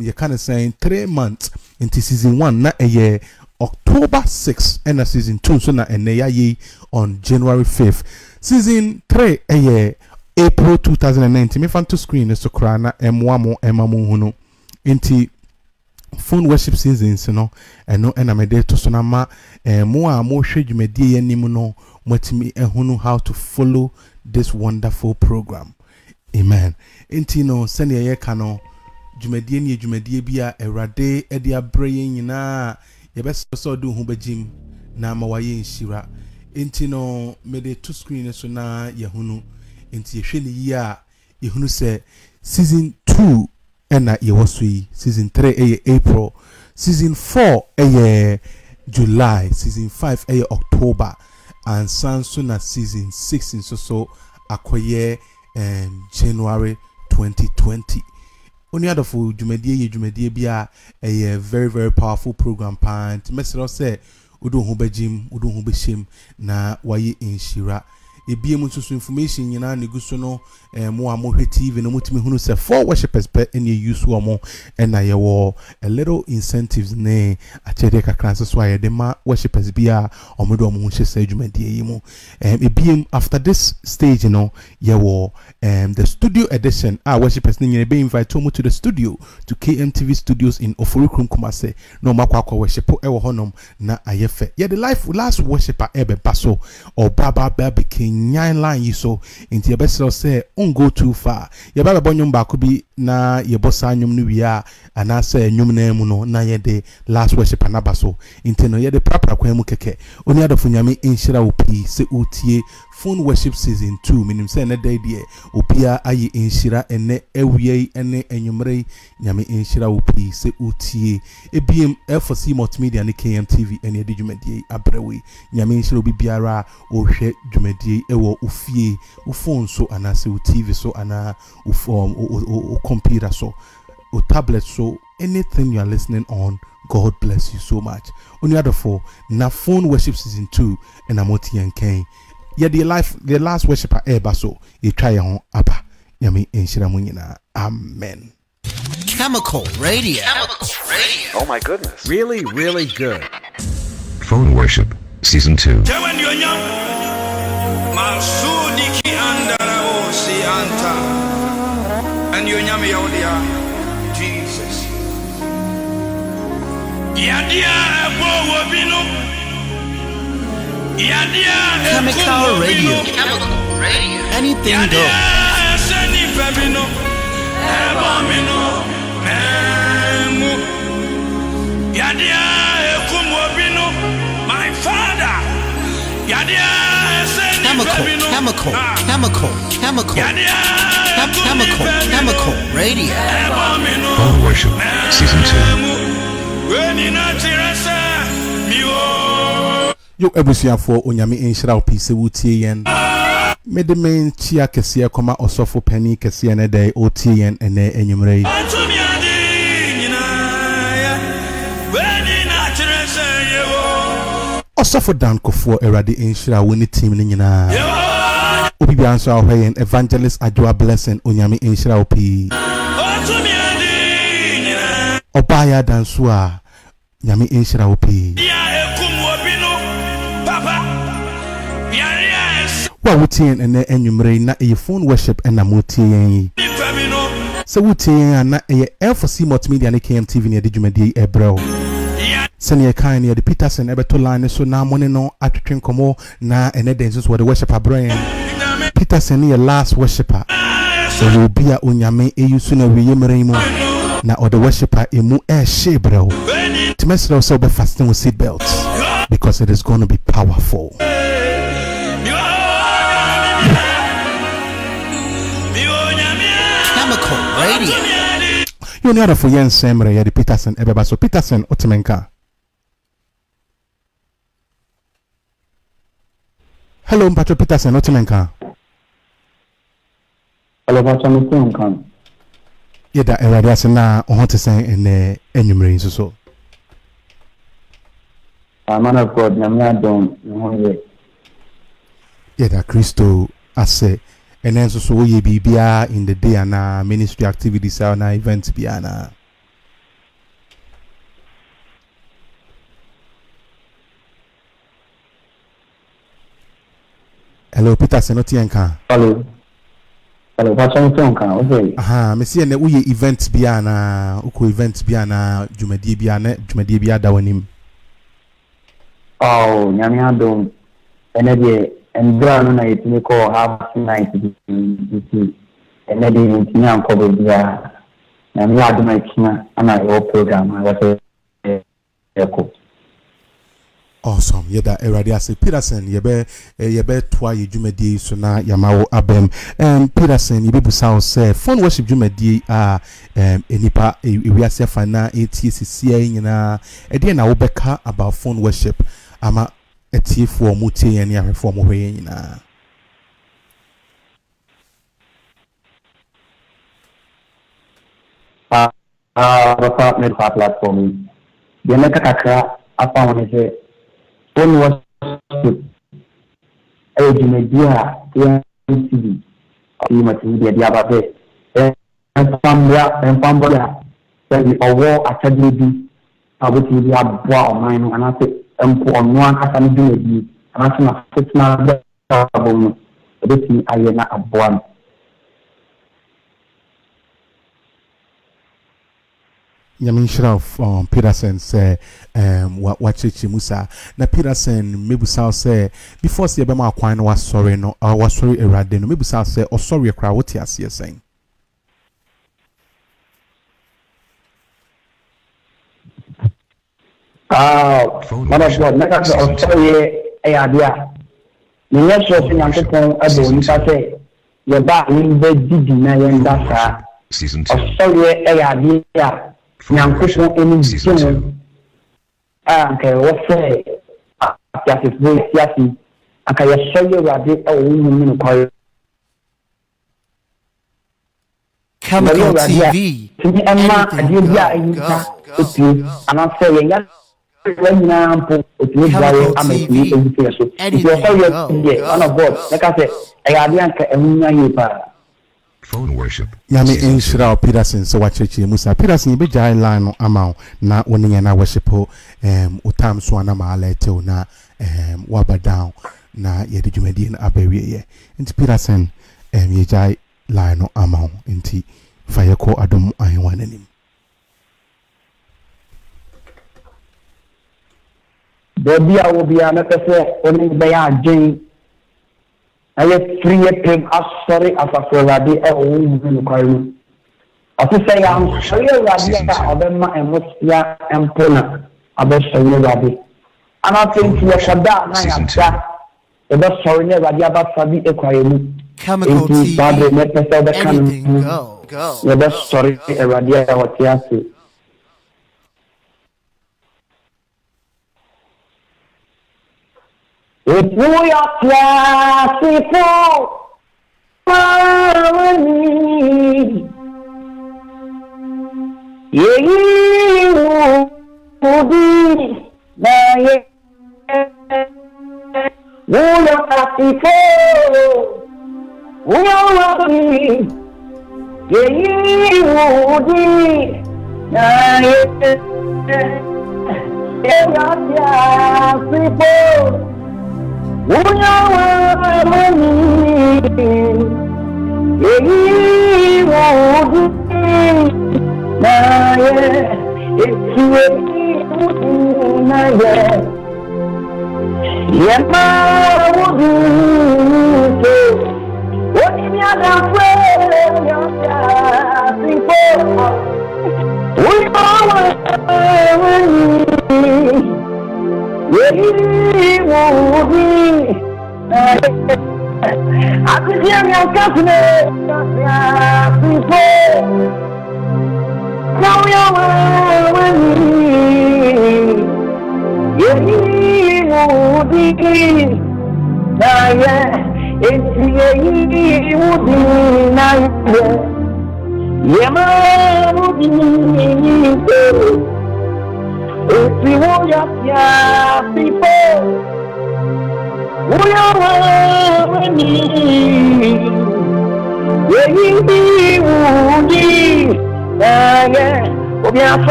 you kind of saying 3 months into season 1 na eye October 6th and season 2 so na eneya ye on January 5th season 3 eye April 2019 me fan to screen so kra na emwamo emamu hunu inti phone worship seasons you know and no and I'm a day to sonama and more shade media anymore what me and who know how to follow this wonderful program. Amen. Intino send a cano jumedian jumedia bia a rade edia brain in a best so do humba jim na mawayin shira intino made a 2 screen so na yahunu inti shili ya yahunu say season 2 ena yewosi season 3 eye April season 4 eye July season 5 eye October and Sansuna season 6 in so akoye January 2020 oni adofo dwumadie bia eye very very powerful program pant mesero say odohu bajim odohu beshem na waye inshira ebiem nsusu information nyina na guso no mo amohwe TV no mutime hunu se for worshipers pe any use omo and na ye wo a little incentives ne achede kakran so so aye de ma worshipers bia omodo omo hwe se adwumadie yi mu ebiem after this stage you know ye wo the studio edition worshipers nyina be invite omo to the studio to KMTV studios in Oforikrum Kumase no makwakwa worship e wo honom na ayefe ye the life last worshiper ebe baso or baba baby king nine line you so into your best self say don't go too far your brother bonyum bakubi na your boss anyum new year and I say nyum name no na ye de last worship anabaso into no ye de papa kwemu keke oni adofunyame inshira opi se utie phone worship season 2 minim say na day de opia ayi inshira ene ewie ene enyumre nyame inshira opi se utie ebiem F4C Multimedia ni KMTV ene de dwumadie abrewe nyame inshira obi biara ohwe dwumadie ewo ofie phone so anase o TV so ana o form o computer so o tablet so anything you are listening on, God bless you so much. Only other for na phone worship season 2 and amoti and Kane. Yeah, the life the last worshiper ever so you try on abba. Yami in Shiramunina. Amen. Khemical Radio. Oh my goodness. Really, really good. Phone worship season 2. Masudiki andara si anta and you nyame yaudia Jesus yadia ebo wobinu yadia Khemical Radio anything go seni pebinu eba minu emu yadia ekum wobinu my father Khemical Radio. Phone Worship Season 2. Yo ebusia for onyame enhyira opise wutie yen. Medemen chia kese akoma osofo pani kese na dai otie yen ene enyumrei. Osofo Dan Kofo erade enhyira woni team ni nyina. Obibi answer our way and evangelist Adua blessing Onyami Inshira Opi. Obaya Dansua Nyami Inshira Opi. Well, Wutien and Enumerate na a phone worship and a Mutien. So Wutien and not a F4C Multimedia and KMTV near the Jumadi Ebro. Senior kind near the Peterson Ebertoline, so now money no at the train como na and dances where the worshiper brain. Peterson near last worshiper. So you be a unyame a you sooner we yemremo. Now or the worshiper a mu air shebro. To mess also be fasting with seat belts because it is going to be powerful. Chemical Radio. You know for Yen Semre, the Peterson Eberbaso Peterson Otemenka. Hello, Mpacho Peterson Otemenka. Hello, Mpacho Otemenka. Yeda Eradiasena, Ohantesen, and Enumerate so. A man of God, Namia Don, Yeda Christo, Ase. And then so we be in the day and ministry activities and events be an hello Peterson Otienka. Hello. Hello, what's on okay. Aha, me see we events be an uko events be an jumedi be ada wanim. Oh, nyamia do energy. And Brown na it may call half night and then in Tina covered the and we had my Kina and I all program. I was a cook. Awesome, Yeda Eradiasi Peterson, Yebe Twa Yumedi Suna Yamao Abem and Peterson Yibusa said phone worship Jumedi Enipa we are safe and ATCC in a day and I will back about phone worship. Ama a T for Muti and Yahoo for Mohaina. The platform. The Nakaka, I found it. Phone was a media, KMTV, Multimedia, the other day. And Fambria, the award academy, I would be a brown mine, and I said. On one as I'm doing it, and I think now that this is I am not one. Yaminshroff Peterson say, what Chimusa. Na Peterson, Mibusal say, before Sebama Quine was sorry, no, I was sorry, Eradin, Mibusal say, or sorry, a crowd, what you are saying. Ah, man of God, make us all say a idea. The next person I'm talking about is say, "Your back will be dizzy now and that." Season two. Say a idea. I'm pushing any season. Ah, okay. What say? Ah, that is very serious. I can show you what they are doing in Korea. Khemical TV. Anything. When now, I'm a week in the so if you're sorry, one of both, like I said, I phone worship. Yami Inshira Peterson, so what church Musa Peterson, be giant line amount, not winning and I worship, Utam Swanama leto na, Wabba down, na Yedimedian Abbey, and Peterson, ye giant line amount, and tea, fire call Adam, I want him. Bobia will be another only by our Jane. I have 3 years as sorry as a Florida in Korea. Officer, I'm sorry, Obama and Mostia and Pona. I best say, Rabbi. I'm not thinking you should that. Khemical TV, anything, go. Yeah, that's sorry, go. If we are classical, you would be my classical, you would be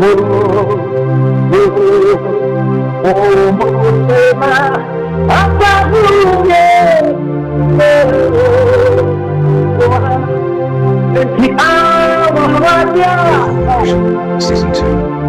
Season 2. Yes,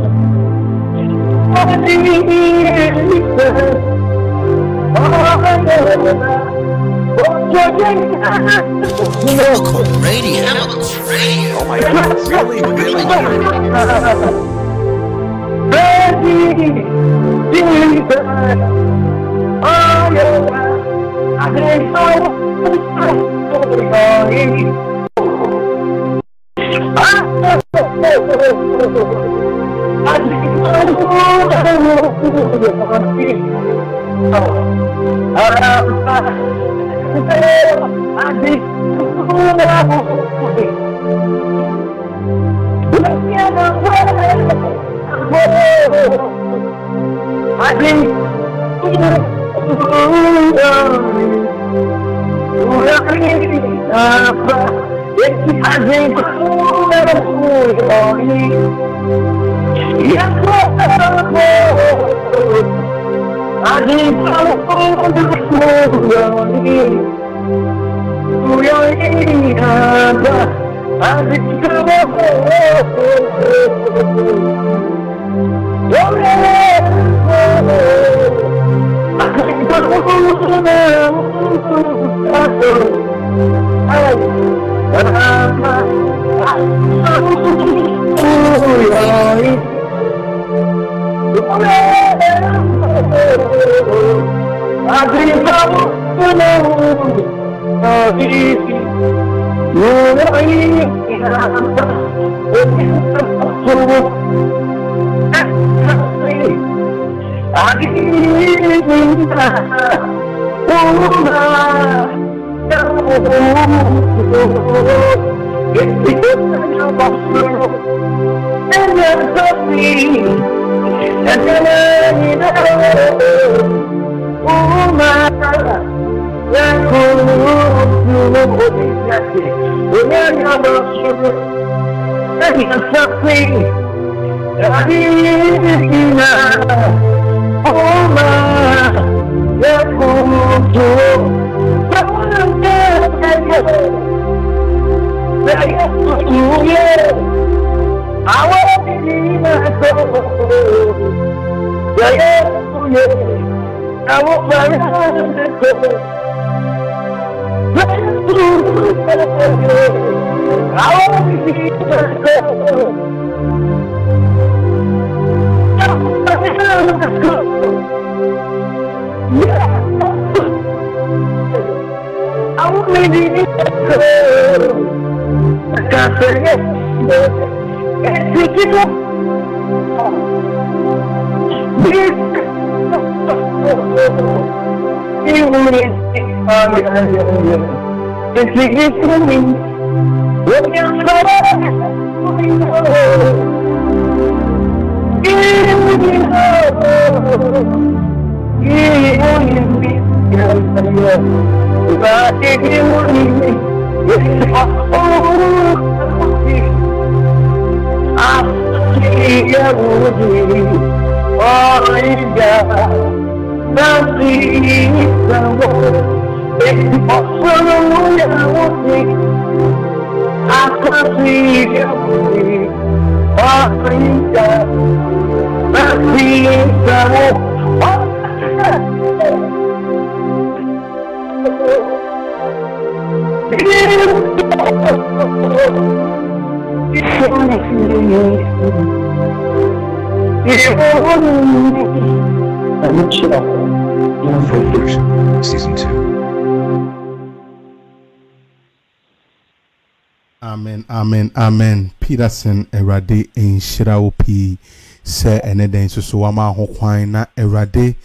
Amen. Peterson erade enshiraopi se eneden susu wama hokwan na erade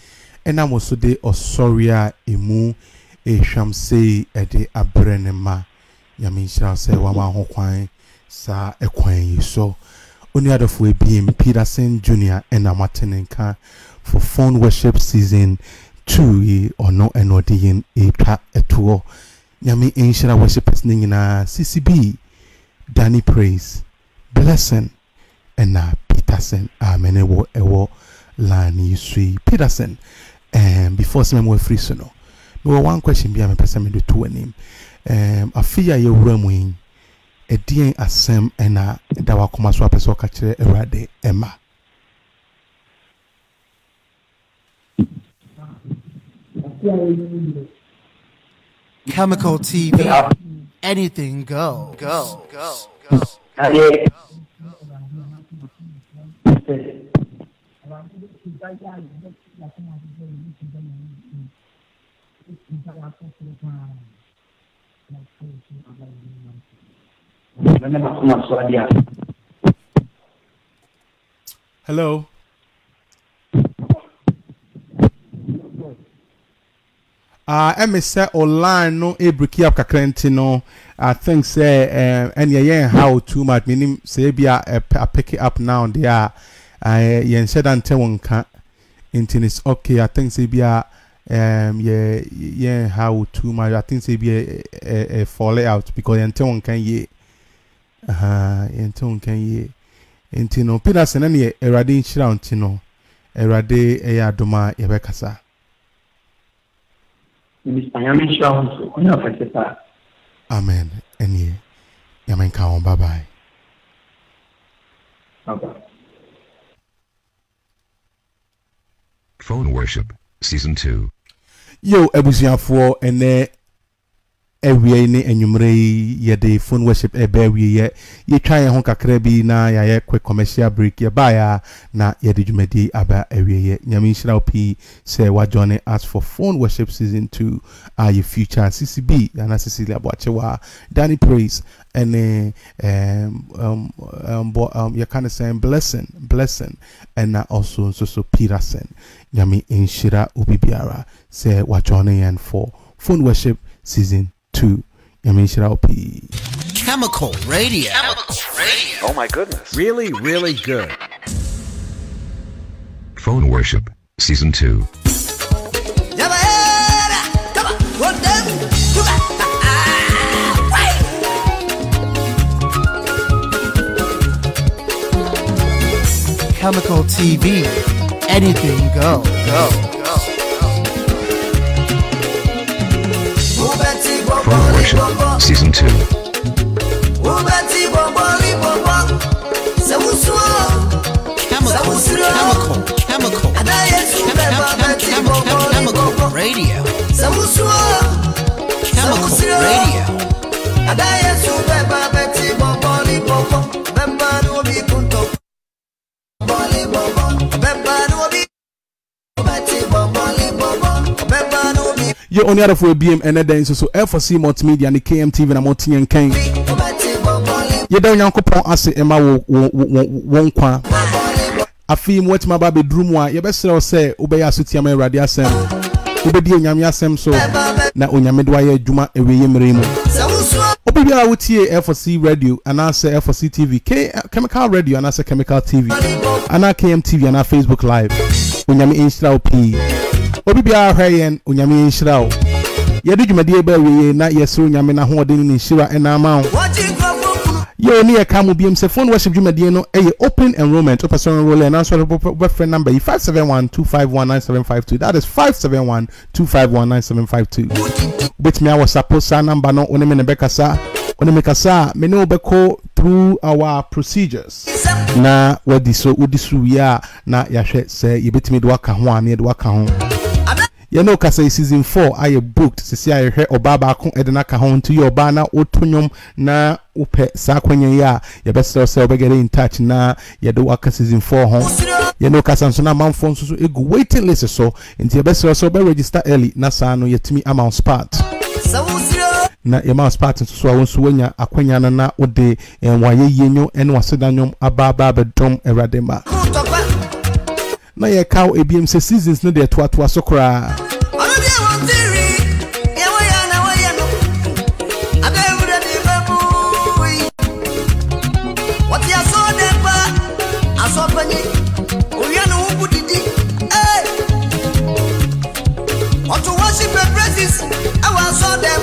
enamoso de osoria emu ehwamsei ede abrenema yaminshira se wama hokwan sa ekwan yeso oni adofo ebim Peterson Jr enamatenenka for Phone Worship season 2 or no enodin eta etuo nyami enshira worshipers nyina CCB Danny Praise, Blessing, and now Peterson. Amen. Ewo Lani Sui Peterson. And before some more free sono, we were one question be a person with two name. A fear your rumwing a dear assem and a dawakuma swap a soca chair a rade Emma. Khemical TV. Anything go. Hello. Mr. Online no ebriki up kakrentino. I think say any how too much meaning say be a pick it up now they are yen said until one can't it's okay. I think say be a yeah how too much I think say be a fallout because until one can ye until one can ye intino Peterson any a radin shroud tino a rade a doma ebekasa. Amen. Any Yaman Kaon, bye bye. Phone Worship Season 2. Yo, Ebusian 4, and then every enumerate ye day phone worship a berry yet. Ye try a honka crabby na ya quick commercial break ye buyer na ye did you medi about every year. Yamisha P say what Johnny asked for Phone Worship Season 2 are your future CCB and Cecilia Boatewa, Danny Praise, and you can say blessing, and also so Peterson Yami in Shira Ubibiara say what Johnny and for Phone Worship Season 2. Khemical Radio. Oh my goodness. Really, really good. Phone Worship Season 2. Khemical TV. Anything go. Phone Worship Season 2. Khemical Radio. You only have for a BM and a dance, so F4C Multimedia and the KMTV and a Monty and Kane. You don't know, I say, Emma won't qua. I feel what my baby drew more. You best say, Obey Asutiam Radiasem, Obedi Yamiasem, so now on your midway, Juma, a William Remo. Obey I would hear F4C Radio and I say F4C TV, Khemical Radio and I say Khemical TV, and I KMTV and I Facebook Live. When you're in P. Obibia Hayan, Unyami Shrow. Yadimadi Berry, not Yasurnyamina Hordin in Shira and Amount. You're near Kamubium, say Phone Worship Jumadiano, a open enrollment, a personal role, and answerable reference number 571-251-9752. That is 571-251-9752. Which me, I was supposed to number no one in Becassa, on a Mekasa, Menobeko through our procedures. Na Wadiso Udisuya, na Yashet say, you bet me Dwaka. You know, Kasa Season 4, I booked Cecilia Obaba Con Edna Kahon to your banner, Otunium, na Upe Sakwenya. You best yourself get in touch na you do work Season 4 home. You know, Casansona Mount Fonso, a good waiting list so, and your best yourself register early. Nasano, your Timmy Amount Spart. Na your mouse pattern so I won't swenya, Aquena, na Ode, and Waye Yeno, and Wasadanium, Ababa, Bedom, Eradema. Na ye cow a BMC seasons no de twa twa sokra. What to worship the presence, I was so them.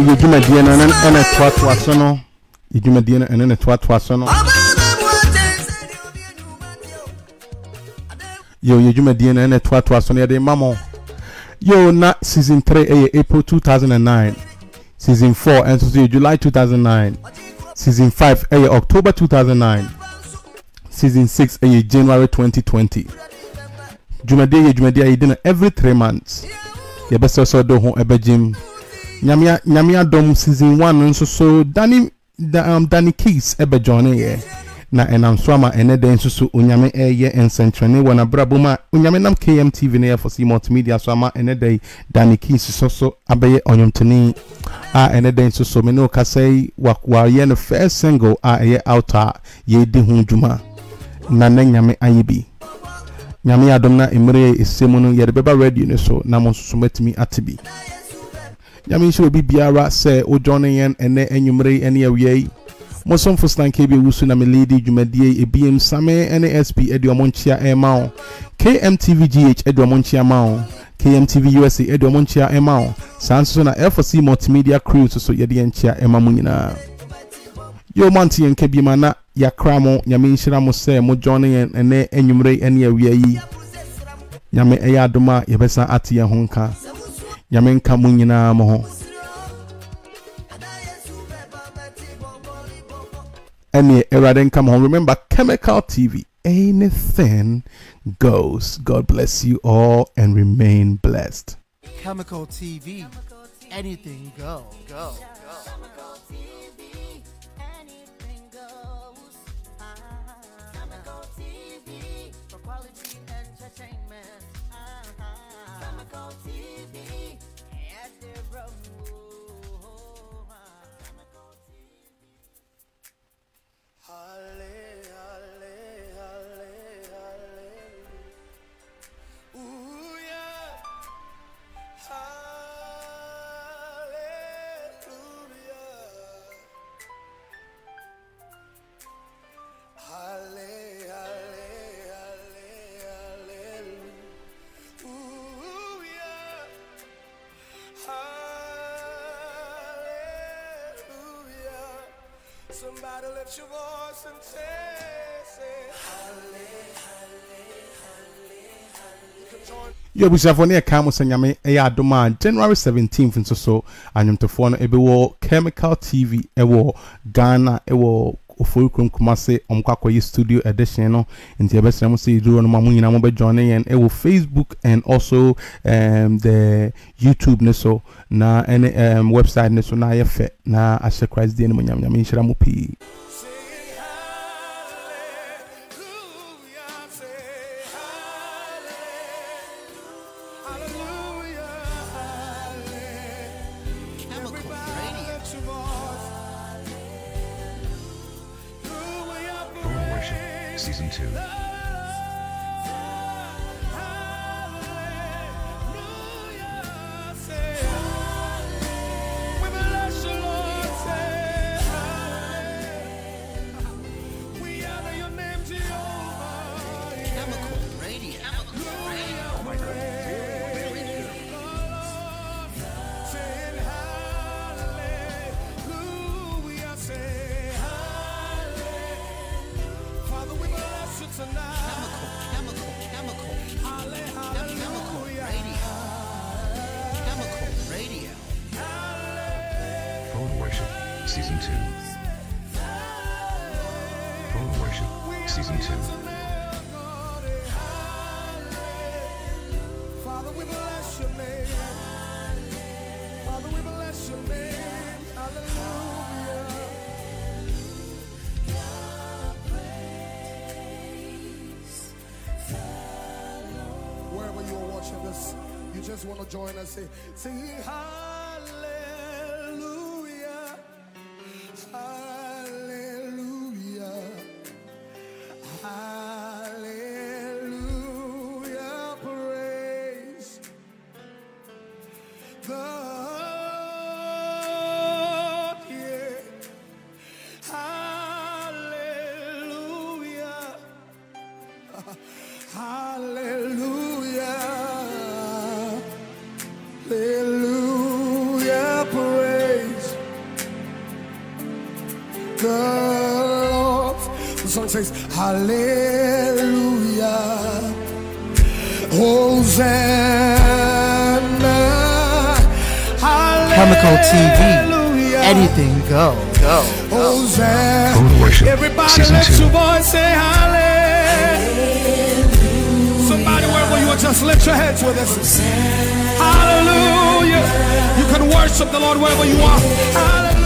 You do my DNA and a twat wasono. You do my DNA and then a twat wasono. Yo, you do my DNA and a twat wasono. De mamo. Yo, not season 3, April 2009. Season 4, and so July 2009. Season 5, October 2009. Season 6, January 2020. Jumadia, you dinner every 3 months. You best also do home ever gym. Nyamia Dom Season 1 and so Danny Keys ever Johnny. na enamswama enede nsusu unyame eye ensentrene wana brabuma unyame nam KMTV na F4C Multimedia swama enede daniki nsusoso abeye onyomteni a enede nsuso meno kasei wakuwaye no first single a eye outa yedi hunjuma na nenyame ayibi nyame adomna imre isemunu yedebeba radio neso na monsusumetimi atibi nyame nso bibiara se ojoneyen ene enyumre ene awiei Moson for Stanke be Wusuna Milady, Jumadie, a BM Same, NASP, Ediomontia Emao, KMTV GH, Ediomontia Mao, KMTV USA, Ediomontia Emao, Sansona F4C Multimedia Crew, so Yadiantia Emamuna. Yo Monty and Kebimana, Yakramo, Yamin Shiramose, Mojoni, and Ne, Enumre, and Yawei Yame Eyaduma, Yabesa Atia Honka, Yamen Kamunina Moho. And then come home. Remember, Khemical TV. Anything goes. God bless you all and remain blessed. Khemical TV. Anything goes. Go. Somebody lift your voice and say hallelujah. Yo, we have only Camus and Yame Ayadoma January 17th and so and to phone a war Khemical TV a war Ghana a war Ofurukrum Kumase Omkwakoyi Studio Edition and the best Ramusi Duro Mamuna Mobe Johnny and Ewo Facebook and also the YouTube Neso na any website Neso na Yefe na Asher Christ the Enemunyam Yamin Shiramupi. Season 2. Phone Worship, Season 2. Phone Worship, Season 2. Father, we bless your name. Father, we bless your name. Hallelujah. God praise the Lord. Wherever you are watching this, you just want to join us. Say, hallelujah. Hallelujah, hallelujah, praise the Lord. The song says, hallelujah, Hosanna, Khemical TV, anything go, go, go. Hosanna, everybody let your voice say hallelujah. Just lift your heads with us. Hallelujah. You can worship the Lord wherever you are. Hallelujah.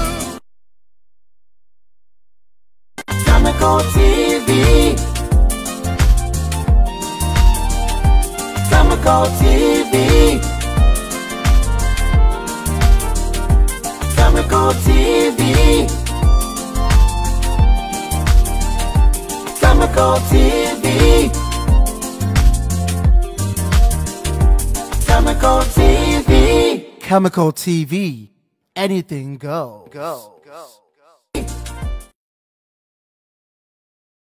Khemical TV. Khemical TV. Khemical TV. Khemical TV. Khemical TV. Khemical TV. Anything goes.